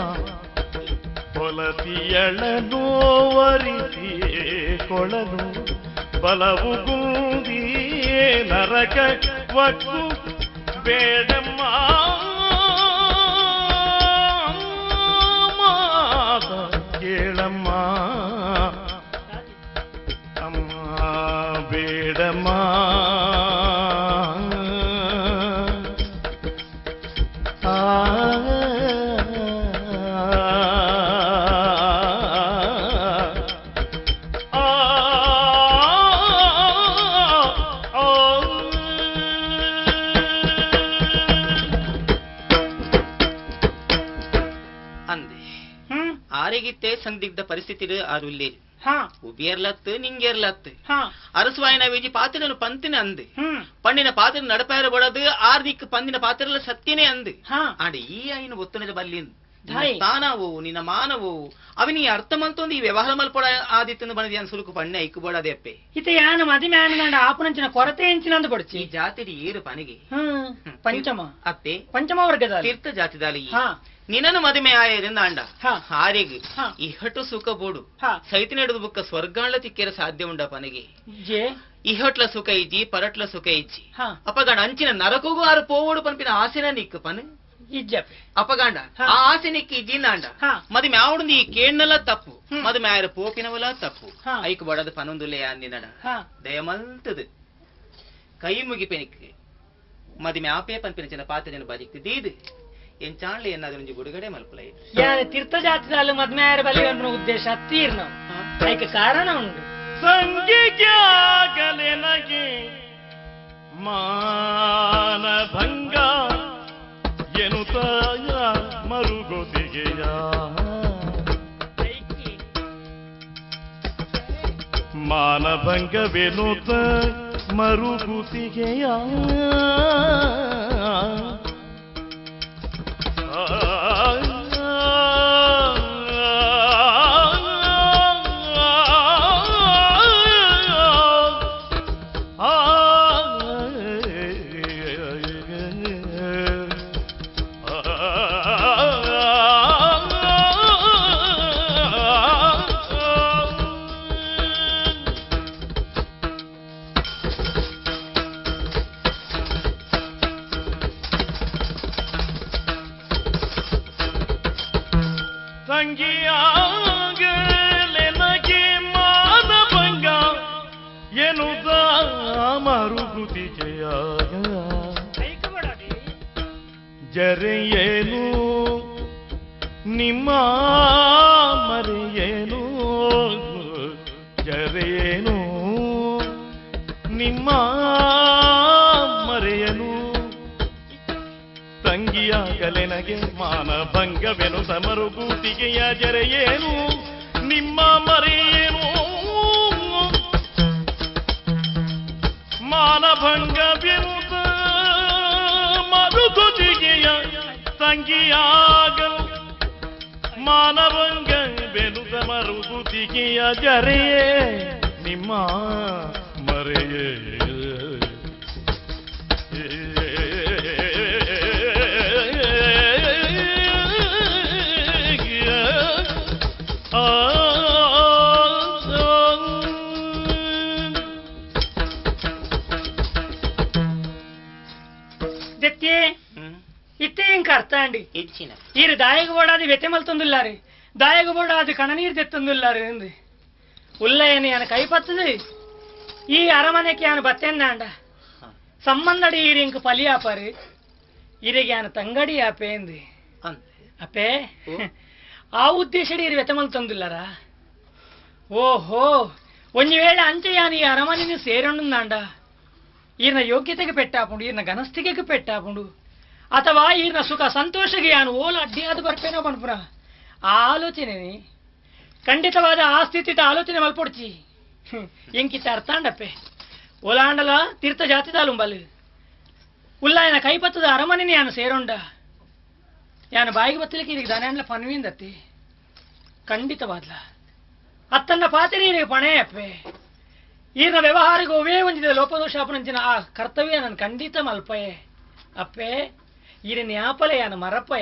ಹೊಲತಿಯಳನು ವರಿಸಿ ಕೊಳಲು ಬಲವು ಗುಂದಿ ನರಕವಕ್ಕೂ ಬೇಡಮ್ಮ ಕೇಳಮ್ಮ ಅಮ್ಮ ಬೇಡಮ್ಮ ಸಾರಿಗಿತ್ತೆ ಸಂದಿಗ್ಧ ಪರಿಸ್ಥಿತಿಲು ಆರುಲ್ಲಿ ఉబేర్లత్ నింగేర్లత్ అరసువాయన వేజి పాత్రను పంతిని అంది పండిన పాత్ర నడపేరబడదు ఆర్దిక్ పందిన పాత్రల సత్యనే అంది అంటే ఈ ఆయన ఒత్తునది బల్లింది ತಾನವು ನಿನ್ನ ಮಾನವು ಅವಿನಿ ಅರ್ಥಮಂತೊಂದು ಈ ವ್ಯವಹಾರ ಮಲ್ಪಡ ಆದಿತ್ತಂದು ಬಣದಿ ಅನ್ಸುಲುಕು ಪಣ್ಣೆ ಐಕ್ಕುಬೋಡದೆ ಅಪ್ಪೆ ಇತ ಯಾನ ಮದಿ ಮ್ಯಾನಂಡ ಆಪುನಂಚಿನ ಕೊರತೆ ಎಂಚಿನಂದು ಬಡಚಿ ಈ ಜಾತಿಡಿ ಏರು ಪನಿಗೆ ಪಂಚಮ ಅತ್ತೆ ಪಂಚಮ ವರ್ಗದ ತೀರ್ಥ ಜಾತಿದಾಲಿ ನಿನ್ನನು ಮದಿಮೆ ಆಯರಿಂದ ಅಂಡ ಹಾರಿಗೆ ಈ ಹಟು ಸುಖ ಬೋಡು ಸೈತಿ ನಡೆದು ಬುಕ್ಕ ಸ್ವರ್ಗಾಂಳ ತಿಕ್ಕೇರ ಸಾಧ್ಯ ಉಂಡ ಪನಿಗೆ ಜೇ इहट सुख इजी परट सुख इजी अपगा अंचिन नरकोगु आर पोवोडु पनिपिन आशेना निक्कु पन अपगांड आशे निक्किंड मदि मेवड़ी ई केण्णला तप्पु मदि मेयर पोपिनवला तप्पु ऐकु बडद पनुंदुले अन्निनड दयमंतद कई मुगिपेनिक्कु मदि मेपे पनिपिन चिन पातजन बजिक्ति दीदु एंचाणले एन्नादु नुंजि गुडगडे मलुपुलैयि यार तीर्थ जातिदालु मदि मेयर बलिगन्न उद्देश तीर्न ऐकु कारण उंडु संग क्या गले लगे मान भंगा येनुताया मरुगोतिया मान भंग वेनुत मरुगोतिया ಜರೆಯೇನು ನಿಮ್ಮ ಮರೆಯೇನು ಜರೆಯೇನು ನಿಮ್ಮ ಮರೆಯೇನು ತಂಗಿಯಾಗಲೆನಗೆ ಮಾನಭಂಗವೆನು ಸಮರುಗೂತಿಗೆಯ ಜರೆಯೇನು ನಿಮ್ಮ ಮರೆಯೇನು ಮಾನಭಂಗವೆನು ತಂಗಿಯಾಗಲ ಮಾನವಂಗ ಬೆನುತ ಮರುಗುತಿಗೆಯ ಜರೆಯೇ ನಿಮ್ಮ ಮರೆಯೇ दायगोड़ा कण नीर तेल उल्ल कई अरमने की आन बत्ना संबंधी इंक पलियापर इरेगी आन तंगड़ी आपे अपे आ उद्देश्य व्यतमल तंदुलारा ओहो वे अंत यानी अरमने सेरना ईरन योग्यता पेटापुंडु ईरन घनस्थिक पेटापुंडु अथवा ईरन सुख संतोष के यान ओल अड्डी अद बर्पेनो बनपुर आलोचने खंडितवाद आ स्थित आलोचने मलपड़ी इंकित अर्थापे ओलांडल तीर्थ जातिदाल बल उल्लायन कईपत्तद अरमने यान सेरोंड यान बायिगे बत्तलिके इदिगे दनेंडल पनविंदत्ति खंडितवादल अत्तन्न पातिरे इदिगे पणे अप्पे ईरन व्यवहारगे ओवे ओंजिद लोपदोष अपनंचिन आ कर्तव्य नन खंडित मलपे ಅಪ್ಪೆ ಇರ ನ್ಯಾಪಲ ಯಾನ ಮರಪೆ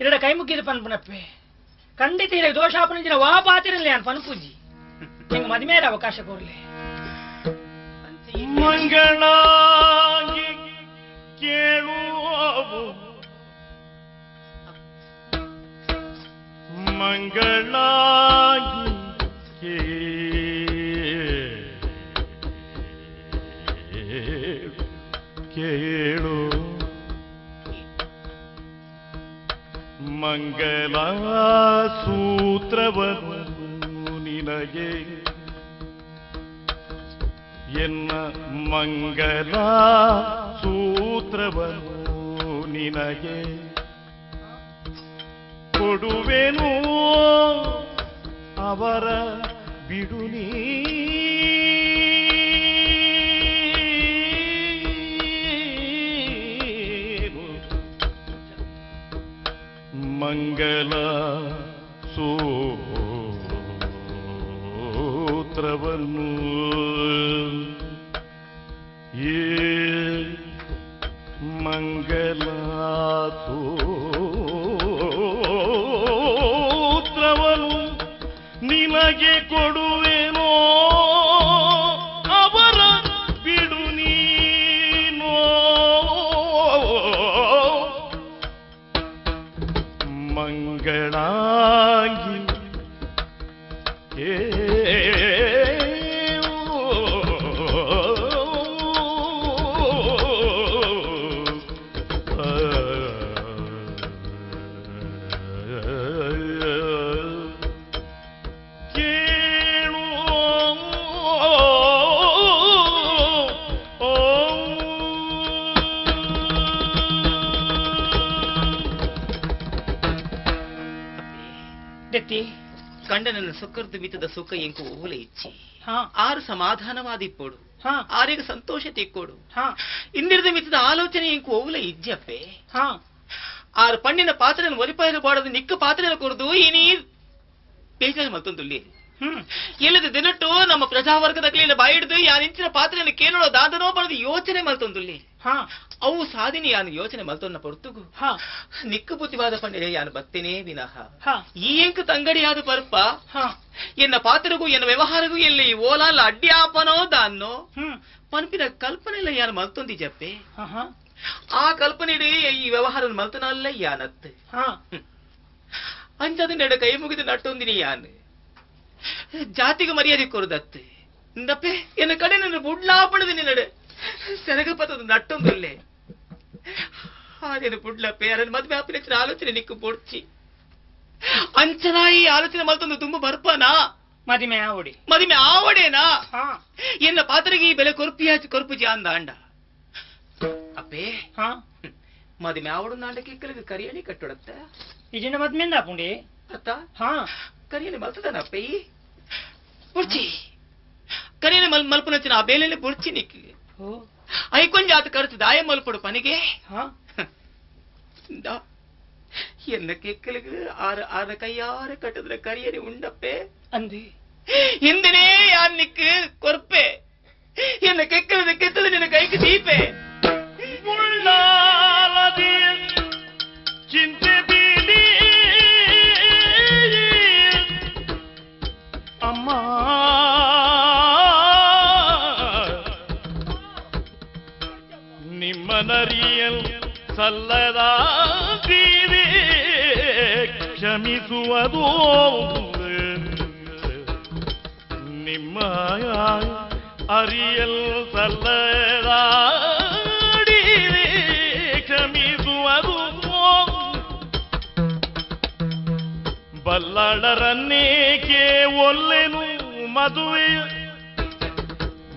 ಇರಡ ಕೈ ಮುಗಿದ ಪನ್ಪನಪ್ಪೆ ಖಂಡಿತ ಇರ ದೋಷಾಪನಿಂದ ವಾ ಪಾತಿರಲ್ಲ ಯಾನ ಪನ್ಪೂಜಿ ನಿಂಗ ಮದಿಮೇರ ಅವಕಾಶ ಕೊರ್ಲೆ ಮಂಗಳಾಗಿ ಕೇಳುವವು ಮಂಗಳಾಗಿ ಕೇ मंगल सूत्रवनु निनगे एन्न मंगल सूत्रवनु निनगे ಕೊಡುವೆನು ಅವರ ಬಿಡುನಿ ಮಂಗಲ ಸೂತ್ರವನ್ನು ಏ ಮಂಗಲ ಸೂತ್ರವನ್ನು ನಿನಗೆ ಕೊಡುವೆನೋ ಅವರ ಬಿಡು ನೀನೋ ಮಂಗಳಾಂಗಿ ಗಂಡನನ್ನು ಸುಖರ್ದು ಮಿತದ ಸುಖ ಎಂಕು ಓಲೆ ಇಚ್ಚಿ ಆರು ಸಮಾಧಾನವಾದಿಪ್ಪೋಡು ಆರಿಗೆ ಸಂತೋಷ ತಿಕ್ಕೋಡು ಇಂದಿರದ ಮಿತದ ಆಲೋಚನೆ ಎಂಕು ಓಲೆ ಇಜ್ಜಪ್ಪೆ ಆರು ಪಣ್ಣಿನ ಪಾತ್ರೆಯನ್ನು ಒಲಿಪಾಯನ ಬಾಡದು ನಿಕ್ಕ ಪಾತ್ರೆಯನ್ನು ಕೊರದು ಈ ನೀರು ಬೇಜಾರು ಮತ್ತೊಂದುಲ್ಲಿ ಎಲ್ಲದ ದಿನಟ್ಟು ನಮ್ಮ ಪ್ರಜಾವರ್ಗದ ಕಲಿಯಲ್ಲಿ ಬಾಯಿಡ್ದು ಯಾನಿಂಚಿನ ಪಾತ್ರೆಯನ್ನು ಕೇಳೋ ದಾದನೋ ಬರದು ಯೋಚನೆ ಮಲ್ತೊಂದುಲ್ಲಿ ಅವು ಸಾಧಿನಿ ಯಾನು ಯೋಚನೆ ಮಲ್ತೊನ್ನ ಪೊರ್ತುಗು ನಿಕ್ಕ ಬುದ್ಧಿವಾದ ಪಂಡಿರೆ ಯಾನು ಬತ್ತೇನೇ ವಿನಃ ಈ ಎಂಕು ತಂಗಡಿಯಾದ ಪರ್ಪ ಎನ್ನ ಪಾತ್ರಗೂ ಎನ್ನ ವ್ಯವಹಾರಗೂ ಎಲ್ಲಿ ಓಲಾಲ ಅಡ್ಡಿ ಆಪನೋ ದಾನ್ನೋ ಪನ್ಪಿನ ಕಲ್ಪನೆ ಇಲ್ಲ ಯಾನು ಮಲ್ತೊಂದಿ ಜಪ್ಪೆ ಆ ಕಲ್ಪನೆ ಇಡೀ ಈ ವ್ಯವಹಾರ ಮಲ್ತನಲ್ಲ ಯಾನತ್ತೆ ಅಂಜದ ನಡ ಕೈ ಮುಗಿದು ನಟ್ಟೊಂದಿನಿ ಯಾನು ಜಾತಿಗೆ ಮರ್ಯಾದೆ ಕೊರದತ್ತೆ ಇಂದಪ್ಪೆ ಎನ್ನ ಕಡೆ ನನ್ನ ಬುಡ್ಲಾಪಣದಿನಿ ನಡೆ ಸೆರಗಪತದ ನಟ್ಟೊಂದಿಲ್ಲೇ ಹಾಗೇನು ಪುಡ್ಲಪ್ಪೆ ಯಾರನ್ನು ಮದುವೆ ಆಪಿನ ಆಲೋಚನೆ ನಿಕ್ಕು ಪೊಡ್ಚಿ ಅಂಚನಾ ಈ ಆಲೋಚನೆ ಮಲ್ತೊಂದು ತುಂಬಾ ಬರ್ಪನಾ ಮದಿಮೆ ಆವಡಿ ಮದಿಮೆ ಆವಡೇನಾ ಎನ್ನ ಪಾತ್ರೆಗೆ ಈ ಬೆಲೆ ಕೊರ್ಪಿ ಹಾಚಿ ಕೊರ್ಪುಜಿ ಅಂದ ಅಂಡ ಅಪ್ಪೇ ಮದಿಮೆ ಆವಡು ನಾಡಕ್ಕೆ ಕೆಲಗ ಕರಿಯಣಿ ಕಟ್ಟೊಡತ್ತ ಇಜಿನ ಮದ್ಮೆಂದ ಪುಂಡಿ ಅತ್ತ ಹಾ ಕರಿಯಣಿ ಮಲ್ತದಾನ ಅಪ್ಪೇ ಪುರ್ಚಿ ಕರಿಯಣಿ ಮಲ್ ಮಲ್ಪನಚ್ಚಿನ ಆ ಬೇಲೆನೆ ಪುರ್ಚಿ ನಿಕ್ಕಿ ಐಕೊಂಜ ಆತ ಖರ್ಚು ದಾಯ ಮಲ್ಪಡು ಪನಿಗೆ என்ன கேட்கலுக்கு ஆறு ஆறு கையாறு கட்டுதுல கரியறி உண்டப்பே அந்து இந்தனே யார் நிக்கு கொற்பே என்ன கேட்கறது கெத்தது நின கைக்கு தீப்பே முள்ளாலதே சிந்தை பீடி அம்மா நிம்மனரியல் சல்லதா ಕ್ಷಮಿಸುವುದು ನಿಮ್ಮ ಅರಿಯಲ್ ಸಲ್ಲದಾಡಿ ಕ್ಷಮಿಸುವುದು ಬಲ್ಲಾಳರನ್ನೇಕೆ ಒಲ್ಲೆನು ಮದುವೆ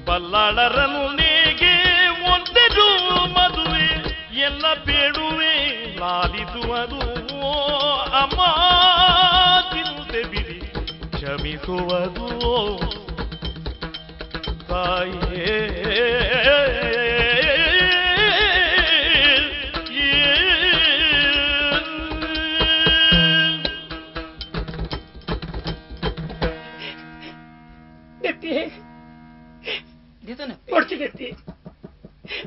ಬಲ್ಲಾಳರನ್ನೇಕೆ ಒಲ್ಲೆನು ಮದುವೆ ಎಲ್ಲ ಬೇಡುವೆ ಲಾಲಿಸುವುದು ಅಮ್ಮ ತಿಂತೆ ಬಿಡಿ ಕ್ಷಮಿಸುವುದು ತಾಯೇ ಕೊಡ್ತೀನಿ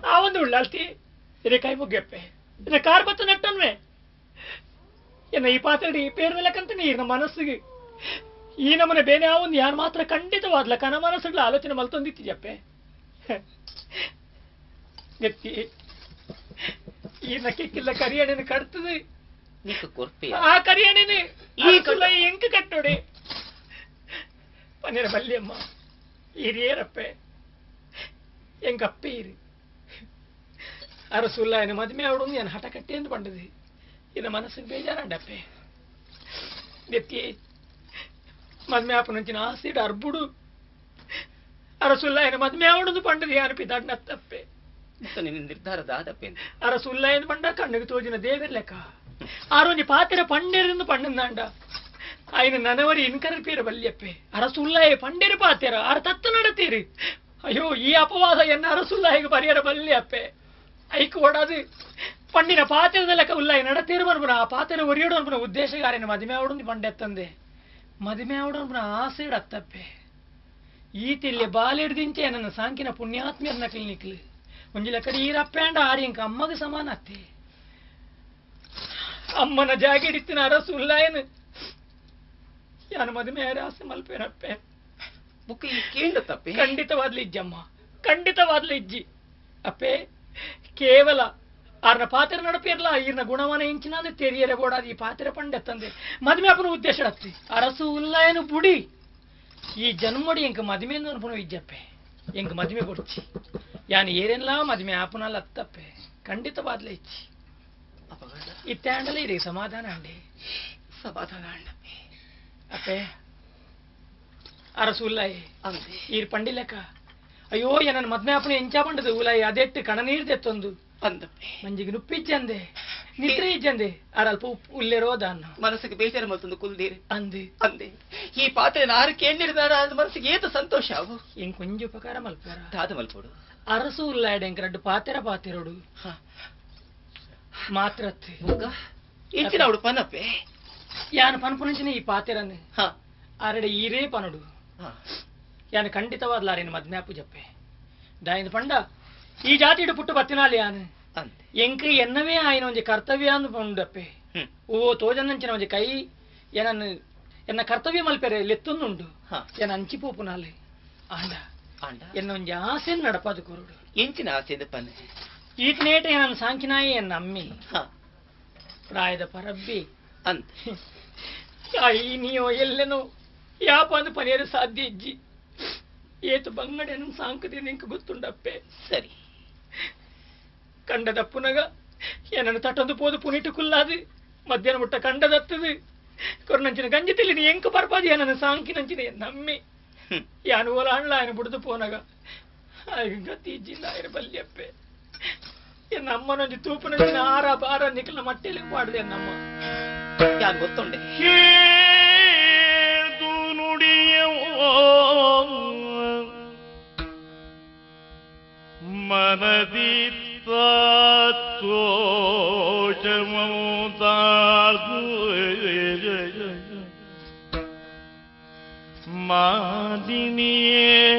ಆ ಒಂದು ಉಳ್ಳಾಲ್ತಿ ಇದೇ ಕೈ ಮುಗ್ಯಪ್ಪೆ ಇದೇ ಕಾರ್ ಬತ್ತ ನಟ್ಟನ್ವೆ ಎನ್ನ ಈ ಪಾತ್ರಡಿ ಪೇರ್ವೆಲಕ್ಕಂತಾನೆ ಈ ಮನಸ್ಸಿಗೆ ಈ ನಮ್ಮನೆ ಬೇನೆ ಆ ಒಂದು ಯಾರು ಮಾತ್ರ ಖಂಡಿತವಾದ್ಲಕ್ಕ ನಮ್ಮ ಮನಸ್ಸುಗಳ ಆಲೋಚನೆ ಮಲ್ತೊಂದಿತ್ತಿದ್ಯಪ್ಪೆ ಗತ್ತಿ ಈ ನಕ್ಕಿಕ್ಕಿಲ್ಲ ಕರಿಯಣೆನ ಕಡ್ತದೆ ಆ ಕರಿಯಣೆನೆ ಈ ಕುಲ ಎಂಕ ಕಟ್ಟೋಡಿ ಪನ್ನೀರ ಬಲ್ಲಿಯಮ್ಮ ಹಿರಿಯರಪ್ಪೆ ಎಂಕಪ್ಪೆ ಇರಿ ಅರಸುಲ್ಲ ಏನು ಮದುವೆ ಅವಡು ಏನು ಹಠ ಕಟ್ಟಿ ಅಂತ ಪಂಡದಿ ಇನ್ನ ಮನಸ್ಸಿಗೆ ಬೇಜಾರಾಡಪ್ಪೆ ನೆತ್ತಿ ಮದ್ಮೆ ಆಪನಂಚಿನ ಆಸೀಡ ಅರ್ಬುಡು ಅರಸುಲ್ಲ ಏನು ಮದ್ಮೆ ಆವಡದು ಪಂಡದು ಅನಿಪಿದಣ್ಣತ್ತಪ್ಪೆ ನಿರ್ಧಾರದ ಆದಪ್ಪೆ ಅರಸುಲ್ಲ ಏನು ಪಂಡ ಕಣ್ಣಿಗೆ ತೋಜಿನ ದೇವಿರ್ಲೆಕ್ಕ ஆரோனி பாத்திர பண்டிருந்து பண்ணுந்தாண்டா आयन ननवरी इनकरपीर बल्यप्पे अरसुल्लाये पंडेर पातेर अर्थत्तु नडतीर अय्यो ई अपवाद एन्न अरसुल्लायिगे परिहार बल्यप्पे ऐकु ओडादु पंडिन पातेरद लेक्क उल्लाय नडतीर बन्बन आ पातेर ओरियोडु बन्बन उद्देशगारेन मदिमे आवडुंदि पंडेत्तंदे मदिमे आवडु बन्बन आसेड अत्तप्पे ई तिल्ले बालेर्दिंचे नन्न सांकिन पुण्यात्मयन्न क्लिनिकलु ಒಂಜಿ ಲೆಕ್ಕದ ಈ ರಪ್ಪೆಂಡ ಆರಿಂಕ ಅಮ್ಮಗೆ ಸಮಾನ ಅತ್ತೆ ಅಮ್ಮನ ಜಾಗಿಡಿತ್ತಿನ ಅರಸುಲ್ಲಾಯನು ಯಾನ ಮದುವೆ ಆರಾಸೆ ಮಲ್ಪೇರಪ್ಪೆ ಬುಕ್ಕಿ ಕೇಂದ್ರ ತಪ್ಪೆ ಖಂಡಿತವಾದ್ಲಿ ಇಜ್ಜಮ್ಮ ಖಂಡಿತವಾದ್ಲಿ ಇಜ್ಜಿ ಅಪ್ಪೆ ಕೇವಲ ಆರ್ನ ಪಾತ್ರ ನಡಪಿರಲ್ಲ ಈರ್ನ ಗುಣವನ ಇಂಚಿನ ಅಂದ್ರೆ ತೆರಿಯರೆ ಬೋಡಾದ ಈ ಪಾತ್ರ ಪಂಡೆ ತಂದೆ ಮದುವೆ ಅಪ್ಪನ ಉದ್ದೇಶ ಅತ್ತೆ ಅರಸುಲ್ಲಾಯನು ಬುಡಿ ಈ ಜನ್ಮಡಿ ಇಂಕ ಮದುವೆ ಅನ್ಪನು ಇಜ್ಜಪ್ಪೆ इंक मदमे पड़ी यानी ऐरेनला मदमे आपन लत्तपे खंडित बादल इच्छी इतने समाधान अंडी समाधान अपे अरसुल्लाये पंडी लेका अयो यान मदमे आपन इंचा पंडद उलाय अदेट कण नीर देत्तोंदु अंदपे मंजिगे नुप्पिज्जंदे निद्रे इज्जंदे अरल्प उल्लेरो दान मनसिगे बेजार मल्तंदु कुल्दीरे अंदे अंदे ई पात्रे नार केन्निरदार मनसिगे एत संतोष आवु इन कुंज उपकार मल्पोर दाद मल्पोडु अरसुल्लायडे इंकरड पातेर पातेरोडु मात्रत्ते बुग इंचिनवडु पनपे यान पनपुनिंचिन ई पातेरने ह अरडे ईरे पनुडु ह यान खंडितवादलारेन मदनापु जप्पे दायिन पंड ಈ ಜಾತಿಡು ಪುಟ್ಟು ಬತ್ತಿನಾಲಿ ಆನೆ ಎಂಕಿ ಎನ್ನವೇ ಆಯನ ಒಂಜಿ ಕರ್ತವ್ಯ ಅಂದ್ ಪಂಡಪ್ಪೆ ಓ ತೋಜನ್ನಂಚಿನ ಒಂಜಿ ಕೈ ಏನನ್ನ ಎನ್ನ ಕರ್ತವ್ಯ ಮಲ್ಪೆರೆ ಲೆತ್ತೊಂದುಂಡು ಏನ ಅಂಚಿ ಪೋಪುನಾಲಿ ಆಂಡ ಆಂಡ ಎನ್ನ ಒಂಜಿ ಆಸೆ ನಡಪದು ಕುರುಡು ಎಂಚಿನ ಆಸೆ ದಪ್ಪನೆ ಈತನೇಟ ಏನನ್ನ ಸಾಂಕಿನಾಯಿ ಎನ್ನ ಅಮ್ಮಿ ಪ್ರಾಯದ ಪರಬ್ಬಿ ಅಂತ ಆಯಿ ನೀಯೋ ಎಲ್ಲೆನೋ ಯಾಪಂದು ಪನೇರು ಸಾಧ್ಯ ಇಜ್ಜಿ ಏತು ಬಂಗಡೆನ ಸಾಂಕದಿನ ಇಂಕ ಗೊತ್ತುಂಡಪ್ಪೆ ಸರಿ ಕಂಡದ ಪುನಗ ಏನನ್ನು ತಟ್ಟೊಂದು ಪೋದು ಪುನಿಟು ಕುಲ್ಲಾದು ಮಧ್ಯಾಹ್ನ ಮುಟ್ಟ ಕಂಡದತ್ತದು ಕೊರ್ನಂಚಿನ ಗಂಜಿ ತಿಲ್ಲಿನ ಎಂಕ ಪರ್ಪಾದು ಏನನ್ನು ಸಾಂಕಿನಂಚಿನ ನಮ್ಮಿ ಯಾನು ಓಲ ಹಣ್ಣ ಆಯನ ಬಿಡದು ಪೋನಗ ಗತಿ ಜಿಲ್ಲಾಯರ ಬಲ್ಲಿಯಪ್ಪೆ ಎನ್ನ ಅಮ್ಮನೊಂದು ತೂಪನಂಚಿನ ಆರ ಬಾರ ನಿಖಲ ಮಟ್ಟೆಯಲ್ಲಿ ಪಾಡದೆ ನಮ್ಮ ಯಾರು ಗೊತ್ತುಂಡೆ ಏದು ನುಡಿಯವೋ मनदीता मादिनिये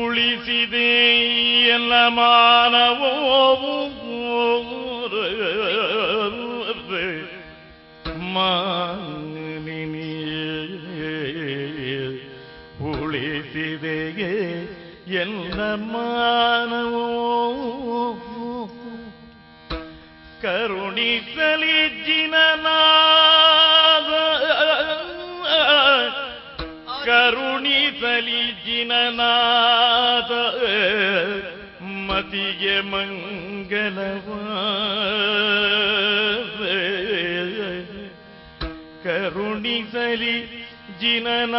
उलिसिदे एल्ल मानवो मादिनिये उलिसिदे ಎಲ್ಲ ಮಾನವೋ ಕರುಣಿಸಲಿ ಜಿನನಾದ ಕರುಣಿಸಲಿ ಜಿನನಾದ ಮತಿಗೆ ಮಂಗಲವಾದೆ ಕರುಣಿಸಲಿ ಜಿನನಾದ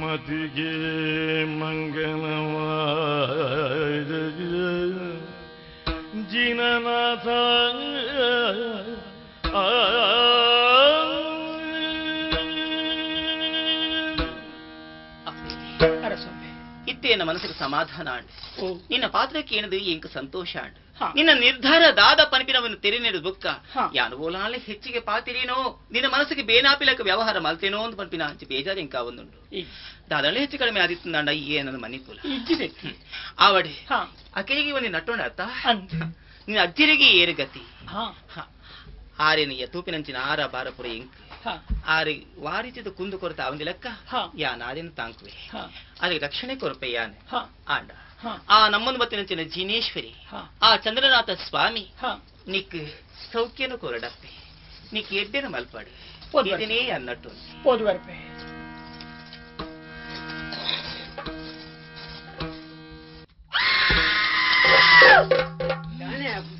ಮತಿಗೆ ಮಂಗಲವಾದ ಜಿನನಾಥ ಇತ್ತೇನ ಮನಸ್ಸಿಗೆ ಸಮಾಧಾನ ಆಂಡ್ ನಿನ್ನ ಪಾತ್ರಕ್ಕೆ ಏನದು ಎಂಕ ಸಂತೋಷ ಆಂಡ್ ನಿನ್ನ ನಿರ್ಧಾರ ದಾದ ಪನಪಿನವನ್ನು ತೆರೆ ನೀಡುದು ಬುಕ್ಕ ಯಾನು ಓಲಾಲೆ ಹೆಚ್ಚಿಗೆ ಪಾತಿರೇನೋ ನಿನ್ನ ಮನಸ್ಸಿಗೆ ಬೇನಾಪಿಲಕ್ಕೆ ವ್ಯವಹಾರ ಮಲ್ತೇನೋ ಅಂತ ಪನಪಿನ ಅಂಚೆ ಬೇಜಾರು ಇಂಕ ಒಂದುಂಡು ದಾದಳೆ ಹೆಚ್ಚು ಕಡಿಮೆ ಆದಿತ್ತು ನಂಡ ಈ ಏನನ್ನ ಮನಿಪುಲ ಆವಡೆ ಅಕೆರಿಗೆ ಒಂದು ನಟ್ಟೋಣ ಅತ್ತ ನಿನ್ನ ಅಜ್ಜಿರಿಗೆ ಏರುಗತಿ ಆರೇನೆಯ ತೂಪಿನಂಚಿನ ಆರ ಬಾರಪುರ ಇಂಕ್ ಆರಿ ವಾರಿತಿದ ಕುಂದು ಕೊರತ ಅವಂದಿ ಲೆಕ್ಕ ಯಾನ ಆರೇನು ತಾಂಕುವೆ ಅದಕ್ಕೆ ರಕ್ಷಣೆ ಕೊರಪೆ ಯಾನೆ ಆಂಡ ಆ ನಮ್ಮನ್ನು ಬತ್ತಿನಂಚಿನ ಜಿನೇಶ್ವರಿ ಆ ಚಂದ್ರನಾಥ ಸ್ವಾಮಿ ನಿಕ್ ಸೌಖ್ಯನು ಕೊರಡಪ್ಪೆ ನಿಕ್ ಎಡ್ಡೆನ ಮಲ್ಪಾಡು ಇದನ್ನೇ ಅನ್ನಟ್ಟು ಓದುವರ್ಪೆ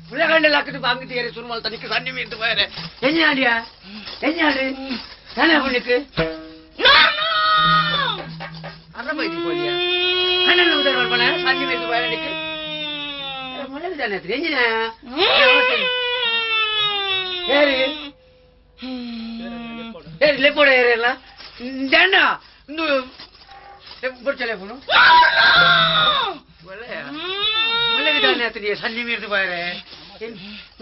புலகண்ட லக்கது வாங்கி தேரே சுருமால் தனிக்கு தண்ணி மீந்து போயரே என்னடியா என்னடி தான உங்களுக்கு நோ நோ அரபைடி போறியா அண்ணா बनाया ना शादी में दोबारा निकले अरे मजा भी जाने तेरे जिना हेरी हेरी ले पड़े हेरी ला जाना नू बोल चले फोनो बोले मजा भी जाने तेरे शादी में दोबारा है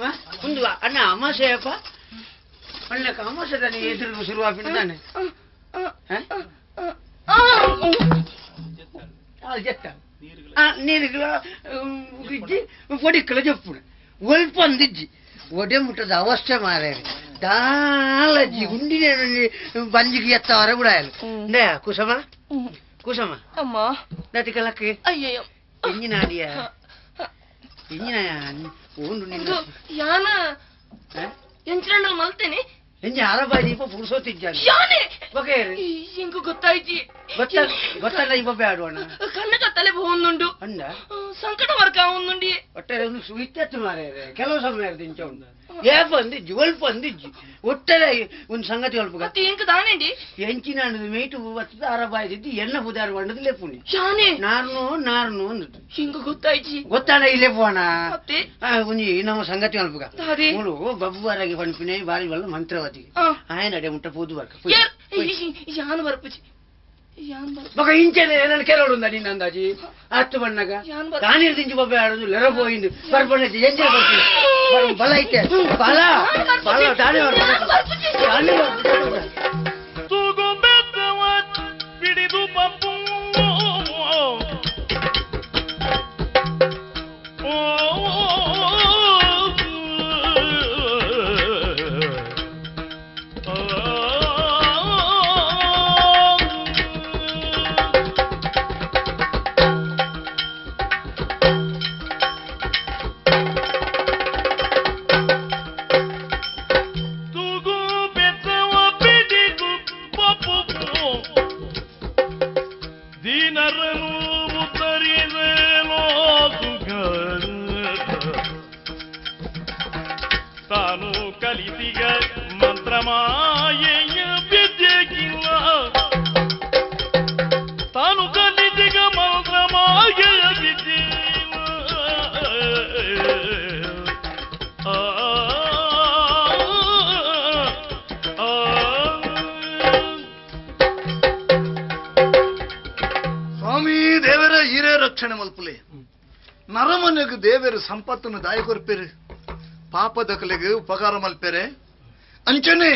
हाँ उन दुआ अन्ना आमा से है पा अन्ना कामा से जाने ये दिल बुशुरू आप इन्हें जाने हैं वीजी वोडे मुटद अवस्थे मारे दाजी गुंडी बंजी की एवरे उड़ा कुसमा कुसमा नाडिया मलते मंत्र आयन अड़े उंट पोदू वर्क यान बर्पची यान बर्प मग इंचेने नन केरोडुंदा नी नंदाजी अत्त बन्नगा यान बर्प दानिर दिंजि बब्बे आडुंदु लेर पोयिंदु बर्पने जेंजे बर्पी बरु बलाइते बला बला दाने बर्पची यान बर्प तूगु बेतवत बिडिदु पंपु संपत्तन दायकोर्पेरे पाप दखलेगे उपकार मलपेरे अंचने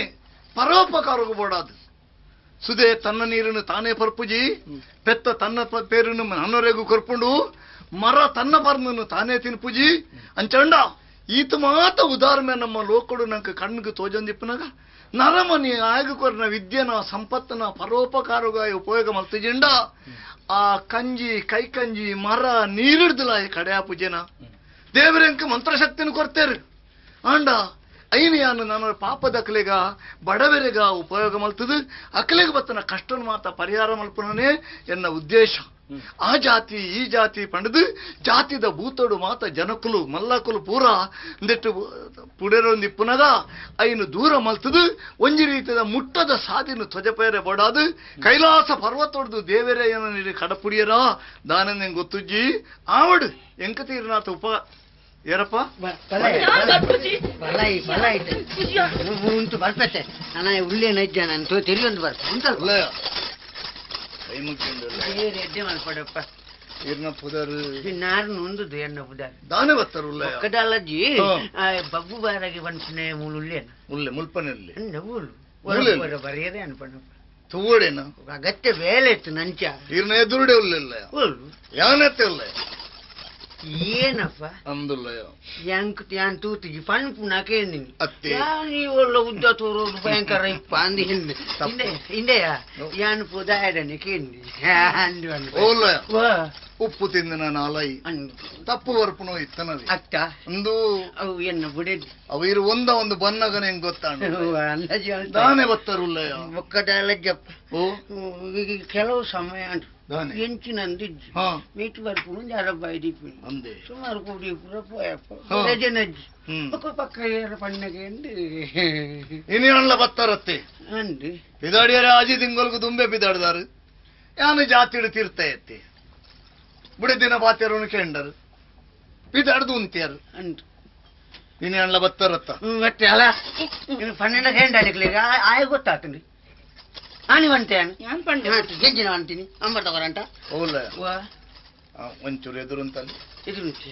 परोपकार बोडाद सुदे तन्न नीरनु ताने पर्पुजी पेत्त तन्न पेरुनु मनरेगु कर्पुंडु मर तन्न पर्नुनु ताने तिनुपुजी अंचंड ईत मात उदारमे नम्म लोकड़ु नंक कण्णुगु तोजंदिप्पुनगा नरमनि आयगु कोरन विद्येन संपत्तन परोपकारगाय उपयोग मल्तजिंड आ कंजी कैकंजी मर नीरिडलाय कड्यापुजेना देवरेंक मंत्रशक्तिन कोर्तेर आंड अयिन यान नान पाप दकलेग बडवेरेग उपयोग मल्तुदु अकलेग बत्तन कष्टन मात परिहार मल्पुनने एन्न उद्देश आ जाति ई जाति पंडदु जातिद भूतोडु मात जनकुलु मल्लाकुलु पूर इंदिट्टु पुडेरोंदिप्पुनग अयिन दूर मल्तुदु ओंजि रीतिद मुट्टद सादिन तोजपेरे बोडादु कैलास पर्वतोडु देवेरेयननि कडपुडियर दाननें गोत्तुज्जि आवडु ಎಂಕತೀರ್ನಾಥ ಉಪ ಏರಪ್ಪ ಬಲೈ ಬಲೈ ಉಂಟು ಬರ್ಪತ್ತೆ ನಾನು ಉಳ್ಳೆ ನಜ್ಜ ನಾನು ತೋ ತಿರಿಯೊಂದು ಬರ್ತ ಉಂಟಲ್ಲ ಕೈ ಮುಚ್ಚಿಂದಲ್ಲ ಏ ರೆಡ್ಡೆ ಮಾಡ್ಕೊಡಪ್ಪ ಏರ್ನ ಪುದರ್ ದಿನಾರ್ ನೊಂದು ದೇಣ್ಣ ಪುದರ್ ದಾನೆ ಬತ್ತರು ಉಳ್ಳೆ ಕಡಲಜಿ ಬಬ್ಬು ಬಾರಗೆ ಬಂತನೆ ಮುಳುಳ್ಳೆ ಉಳ್ಳೆ ಮುಲ್ಪನೆಲ್ಲಿ ನವುಲು ಒಳ್ಳೆ ಬರಿಯದೆ ಅನ್ಕೊಂಡಪ್ಪ ತೂಡೆನ ಅಗತ್ಯ ವೇಳೆ ಇತ್ತು ನಂಚ ಇರ್ನ ಎದುರುಡೆ ಉಳ್ಳೆಲ್ಲ ಯಾನತ್ತೆ ಉಳ್ಳೆ ಉಪ್ಪು ತಿಂದ ನಾನು ಅಲೈ ತಪ್ಪು ವರ್ಪುನೋ ಇತ್ತನದು ಅಕ್ಕ ಅಂದು ಅವು ಎನ್ನ ಬುಡೆ ಅವು ಇರು ಒಂದ ಒಂದು ಬನ್ನಗನ ಹೆಂಗ್ ಗೊತ್ತಾಂಡು ದಾನೆ ಬತ್ತರುಲ್ಲಯ್ಯ ಒಕ್ಕಡಲ ಜಪ್ಪ ಓ ಕೆಲವು ಸಮಯ सुमार कोई बिदाड़ियारे आजी दिंगोल को दुंबे बिदाड़दार यानी जाति तीर्थ बुढ़े दिन बातेरों ने केंडर पितार दूंतेर इन्हें अन्ला बत्तर रहता बत्ते हला इन फन्ने ना केंडर निकलेगा आये को तातनी आनी बनते हैं यान पंडे हाँ तुझे जिन बनती नहीं हम बता करांटा ओला वाह अंचुरे दुरंतन इधर उनके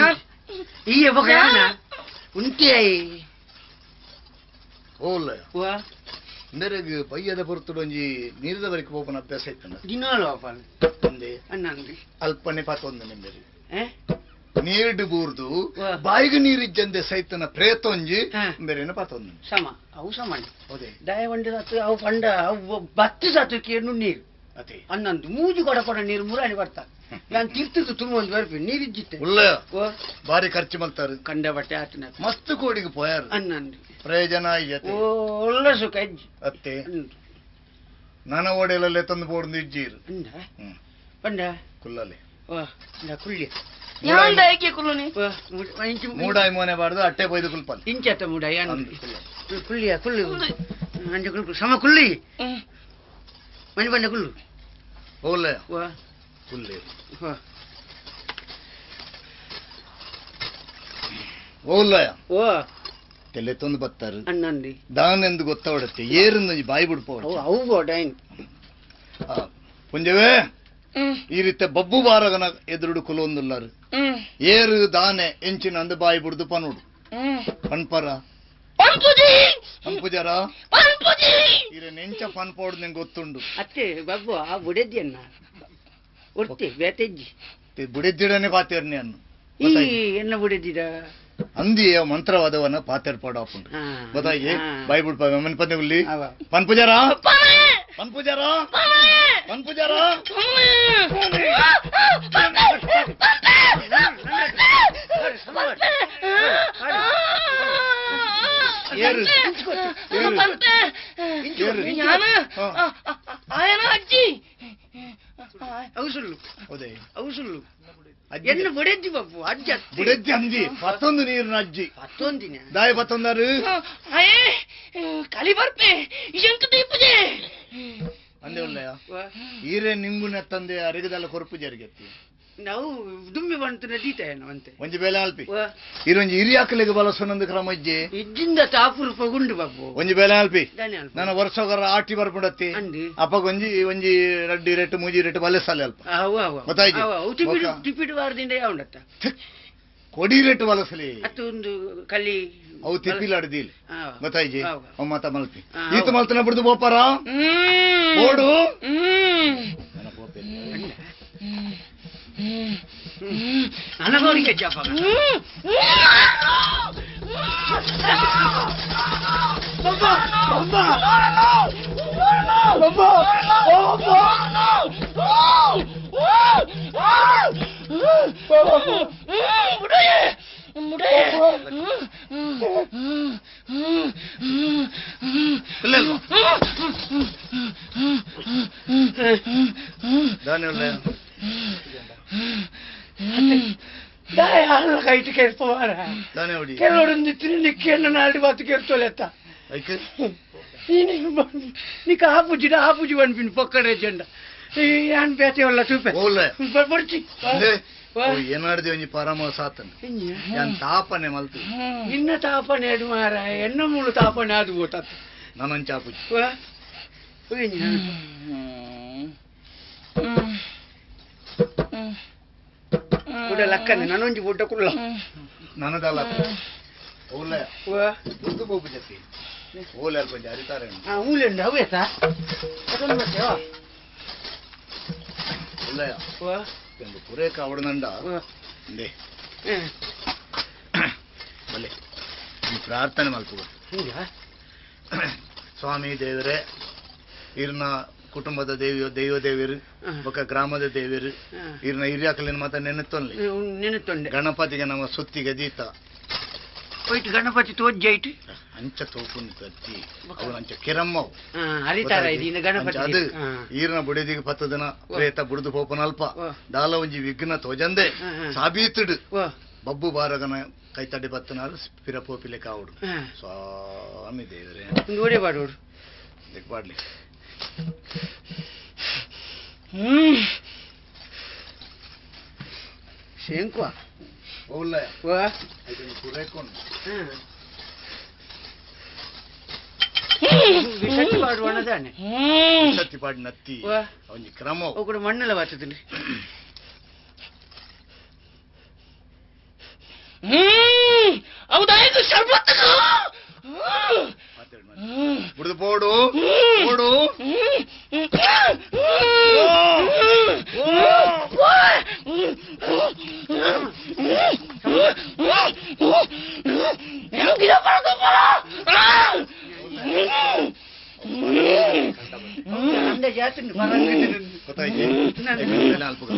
यार ये बकाया ना उनके ओला वाह मेरे को भैया दे पुरतुलों जी नीरदा वरिक वो बना पैसे इतना दिनालो अपन अंदे अन्नांगी अल्पने पास अंदे ने मेरे हैं नीरद बुर्दू बाइग नीरिज जंदे सहित ना प्रेतों जी मेरे ना पास अंदे समा आउ समान ओदे दाय वंडे सातु आउ फंडा आउ बत्ती सातु केरनु नीर अते अन्नांगी मूज कोड़ा कोड़ा नीर मुरानी पड़ता यान तीर्थ तो तुम अंदर पे नीरिज जिते उल्ला वो बारे खर्च मलतर कंडे बटे आतने मस्त कोड़ी को पैर अन्नांगी प्रयोजन आई जाते ओ उल्लस कज अते नाना वडेला लेतंद बोर्ड निजीर अंडा पंडा कुल्लाले वाह ना कुल्ली यान दाए के कुलनी मुडाई मोने बारदो अट्टे पोइदु कुलपल इंचत मुडाई यान कुल्लिया कुल्ली अंडे कुल्ली सम कुल्ली मने बने कुल्लू ओले वाह कुल्ले वाह ओले वाह तेले तो न बत्तर अन्नानी दान ऐंदु गोत्ता वड़ते येर न जी बाई बुड़ पोड़ ओ आउ गोटाइन आ पुंजवे ये रित्ते बब्बू बारा गना इधरुड़ कुलों दुल्लर येर दाने इंचिन अंदर बाई बुड़ दु पनुड़ पनपरा पनपुजी पनपुजरा पनपुजी ये रे नेंचा पनपोड़ ने गोत्तुंडु अच्छे बब्बू आ बुड़े दिया ना उठते बैठे जी ते बुड़े दिया ने पाते अरने अनु ये ना बुड़े दिया अंधी ये मंत्रवाद वाला पातेर पड़ा अपन बताइए बाइबल पर मन पने बुली पन पुजारा पन पुजारा पन पुजारा यार यार यार आया ना अजी अवसलू ओदे अवसलू येन्न बुढ़े जी बाबू आज जाते बुढ़े जी हम जी पतंद नीर नाच जी पतंद ही ना दाय पतंद आरु हाय कालीबार पे यंक दीप जे अंधे बोल रहा ये रे निम्बू न तंदे आरेख दाल कोर पुजर करती है ना वो दुम्बे बनते न दीता है ना बनते वंजे बेला आल पे ये रोंज इरी आकले के बाला सुनंद करामज जे इजिंदा तापुर पगुंड बाबू वंजे बेला आल पे ना ना वर्षों कर आठी बार पड़ती है आप वंजी वंजी रड्डी रेट मुझी रेट बाले साले आल पे आवा आवा बताइए आवा उटिपिट उटिपिट वार दिन डे आऊँ नट्टा कोडी रेट वाला साले अतुंड कली आउ तिपी लड़ दील बताइए और माता मल पे ये तो मल तो ना पड़ता बोपरा बोडू अन्ना कोरी के जापा बम्बा बम्बा बम्बा बम्बा मुड़े मुड़े ले लो दाने ले दाय हाल का इट केर पवार है दाने उड़ी केर लोड़न जितने निक्के ना नाली बात केर तो लेता ऐसे ये नहीं निका हापुजी ना हापुजी वन पिन पकड़े जंडा यान बैठे वाला चुप है बोले ऊपर पड़ती वो ये नार दियो जी पारामो सातन यान तापने मलती इन्ना तापने ऐड मारा है इन्ना मुल तापने आदु बोता ना मन चापुज वाह वो ये उड़ा लक्कन है ना नॉन जी बोटा कुल्ला नाना दाला बोले वाह बुद्ध बोप जाती बोले अल्प जारी तारे हाँ उल्लें ना हुए था अतुल मत हो बोले वाह तेरे पूरे कावड़ नंदा दे बोले प्रार्थना मालूम है स्वामी देवरे इरना कुटुंबद देवियो देवियो देवीर बका ग्रामद देवीर इरना इरिया कलेन माता नेनतोंले नेनतोंले गणपति के नाम सुत्ती के दीता कोई गणपति तो जाइट अंच तोपुन करती और अंच किरम्मा हरिता रही दीन गणपति अद इरना बुड़े दी के पत्त देना प्रेत बुड़द पोपन अल्प दालवंजी विघ्न तोजंदे साबितड बब्बू बारगन कई तड़े पत्तनार पिरपोपिले कावड़ स्वामी देवरे नोडे बाडोड़ देख बाडले हम्म Siang kuah. Oleh. Wah. Ayo kurekon. विशेष पार्ट वाला था ना विशेष पार्ट नत्ती और निकरामो ओकरे मरने लगा था तूने हम्म अब दाई को शरबत खाओ बुर्द पोड़ो पोड़ो यार किधर पड़ा तो पड़ा अंदर जाते हैं बारात के दिन कोताही के इतना दिन लाल पुकार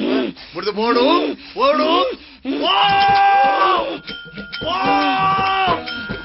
बुर्द बोड़ो बोड़ो वाव वाव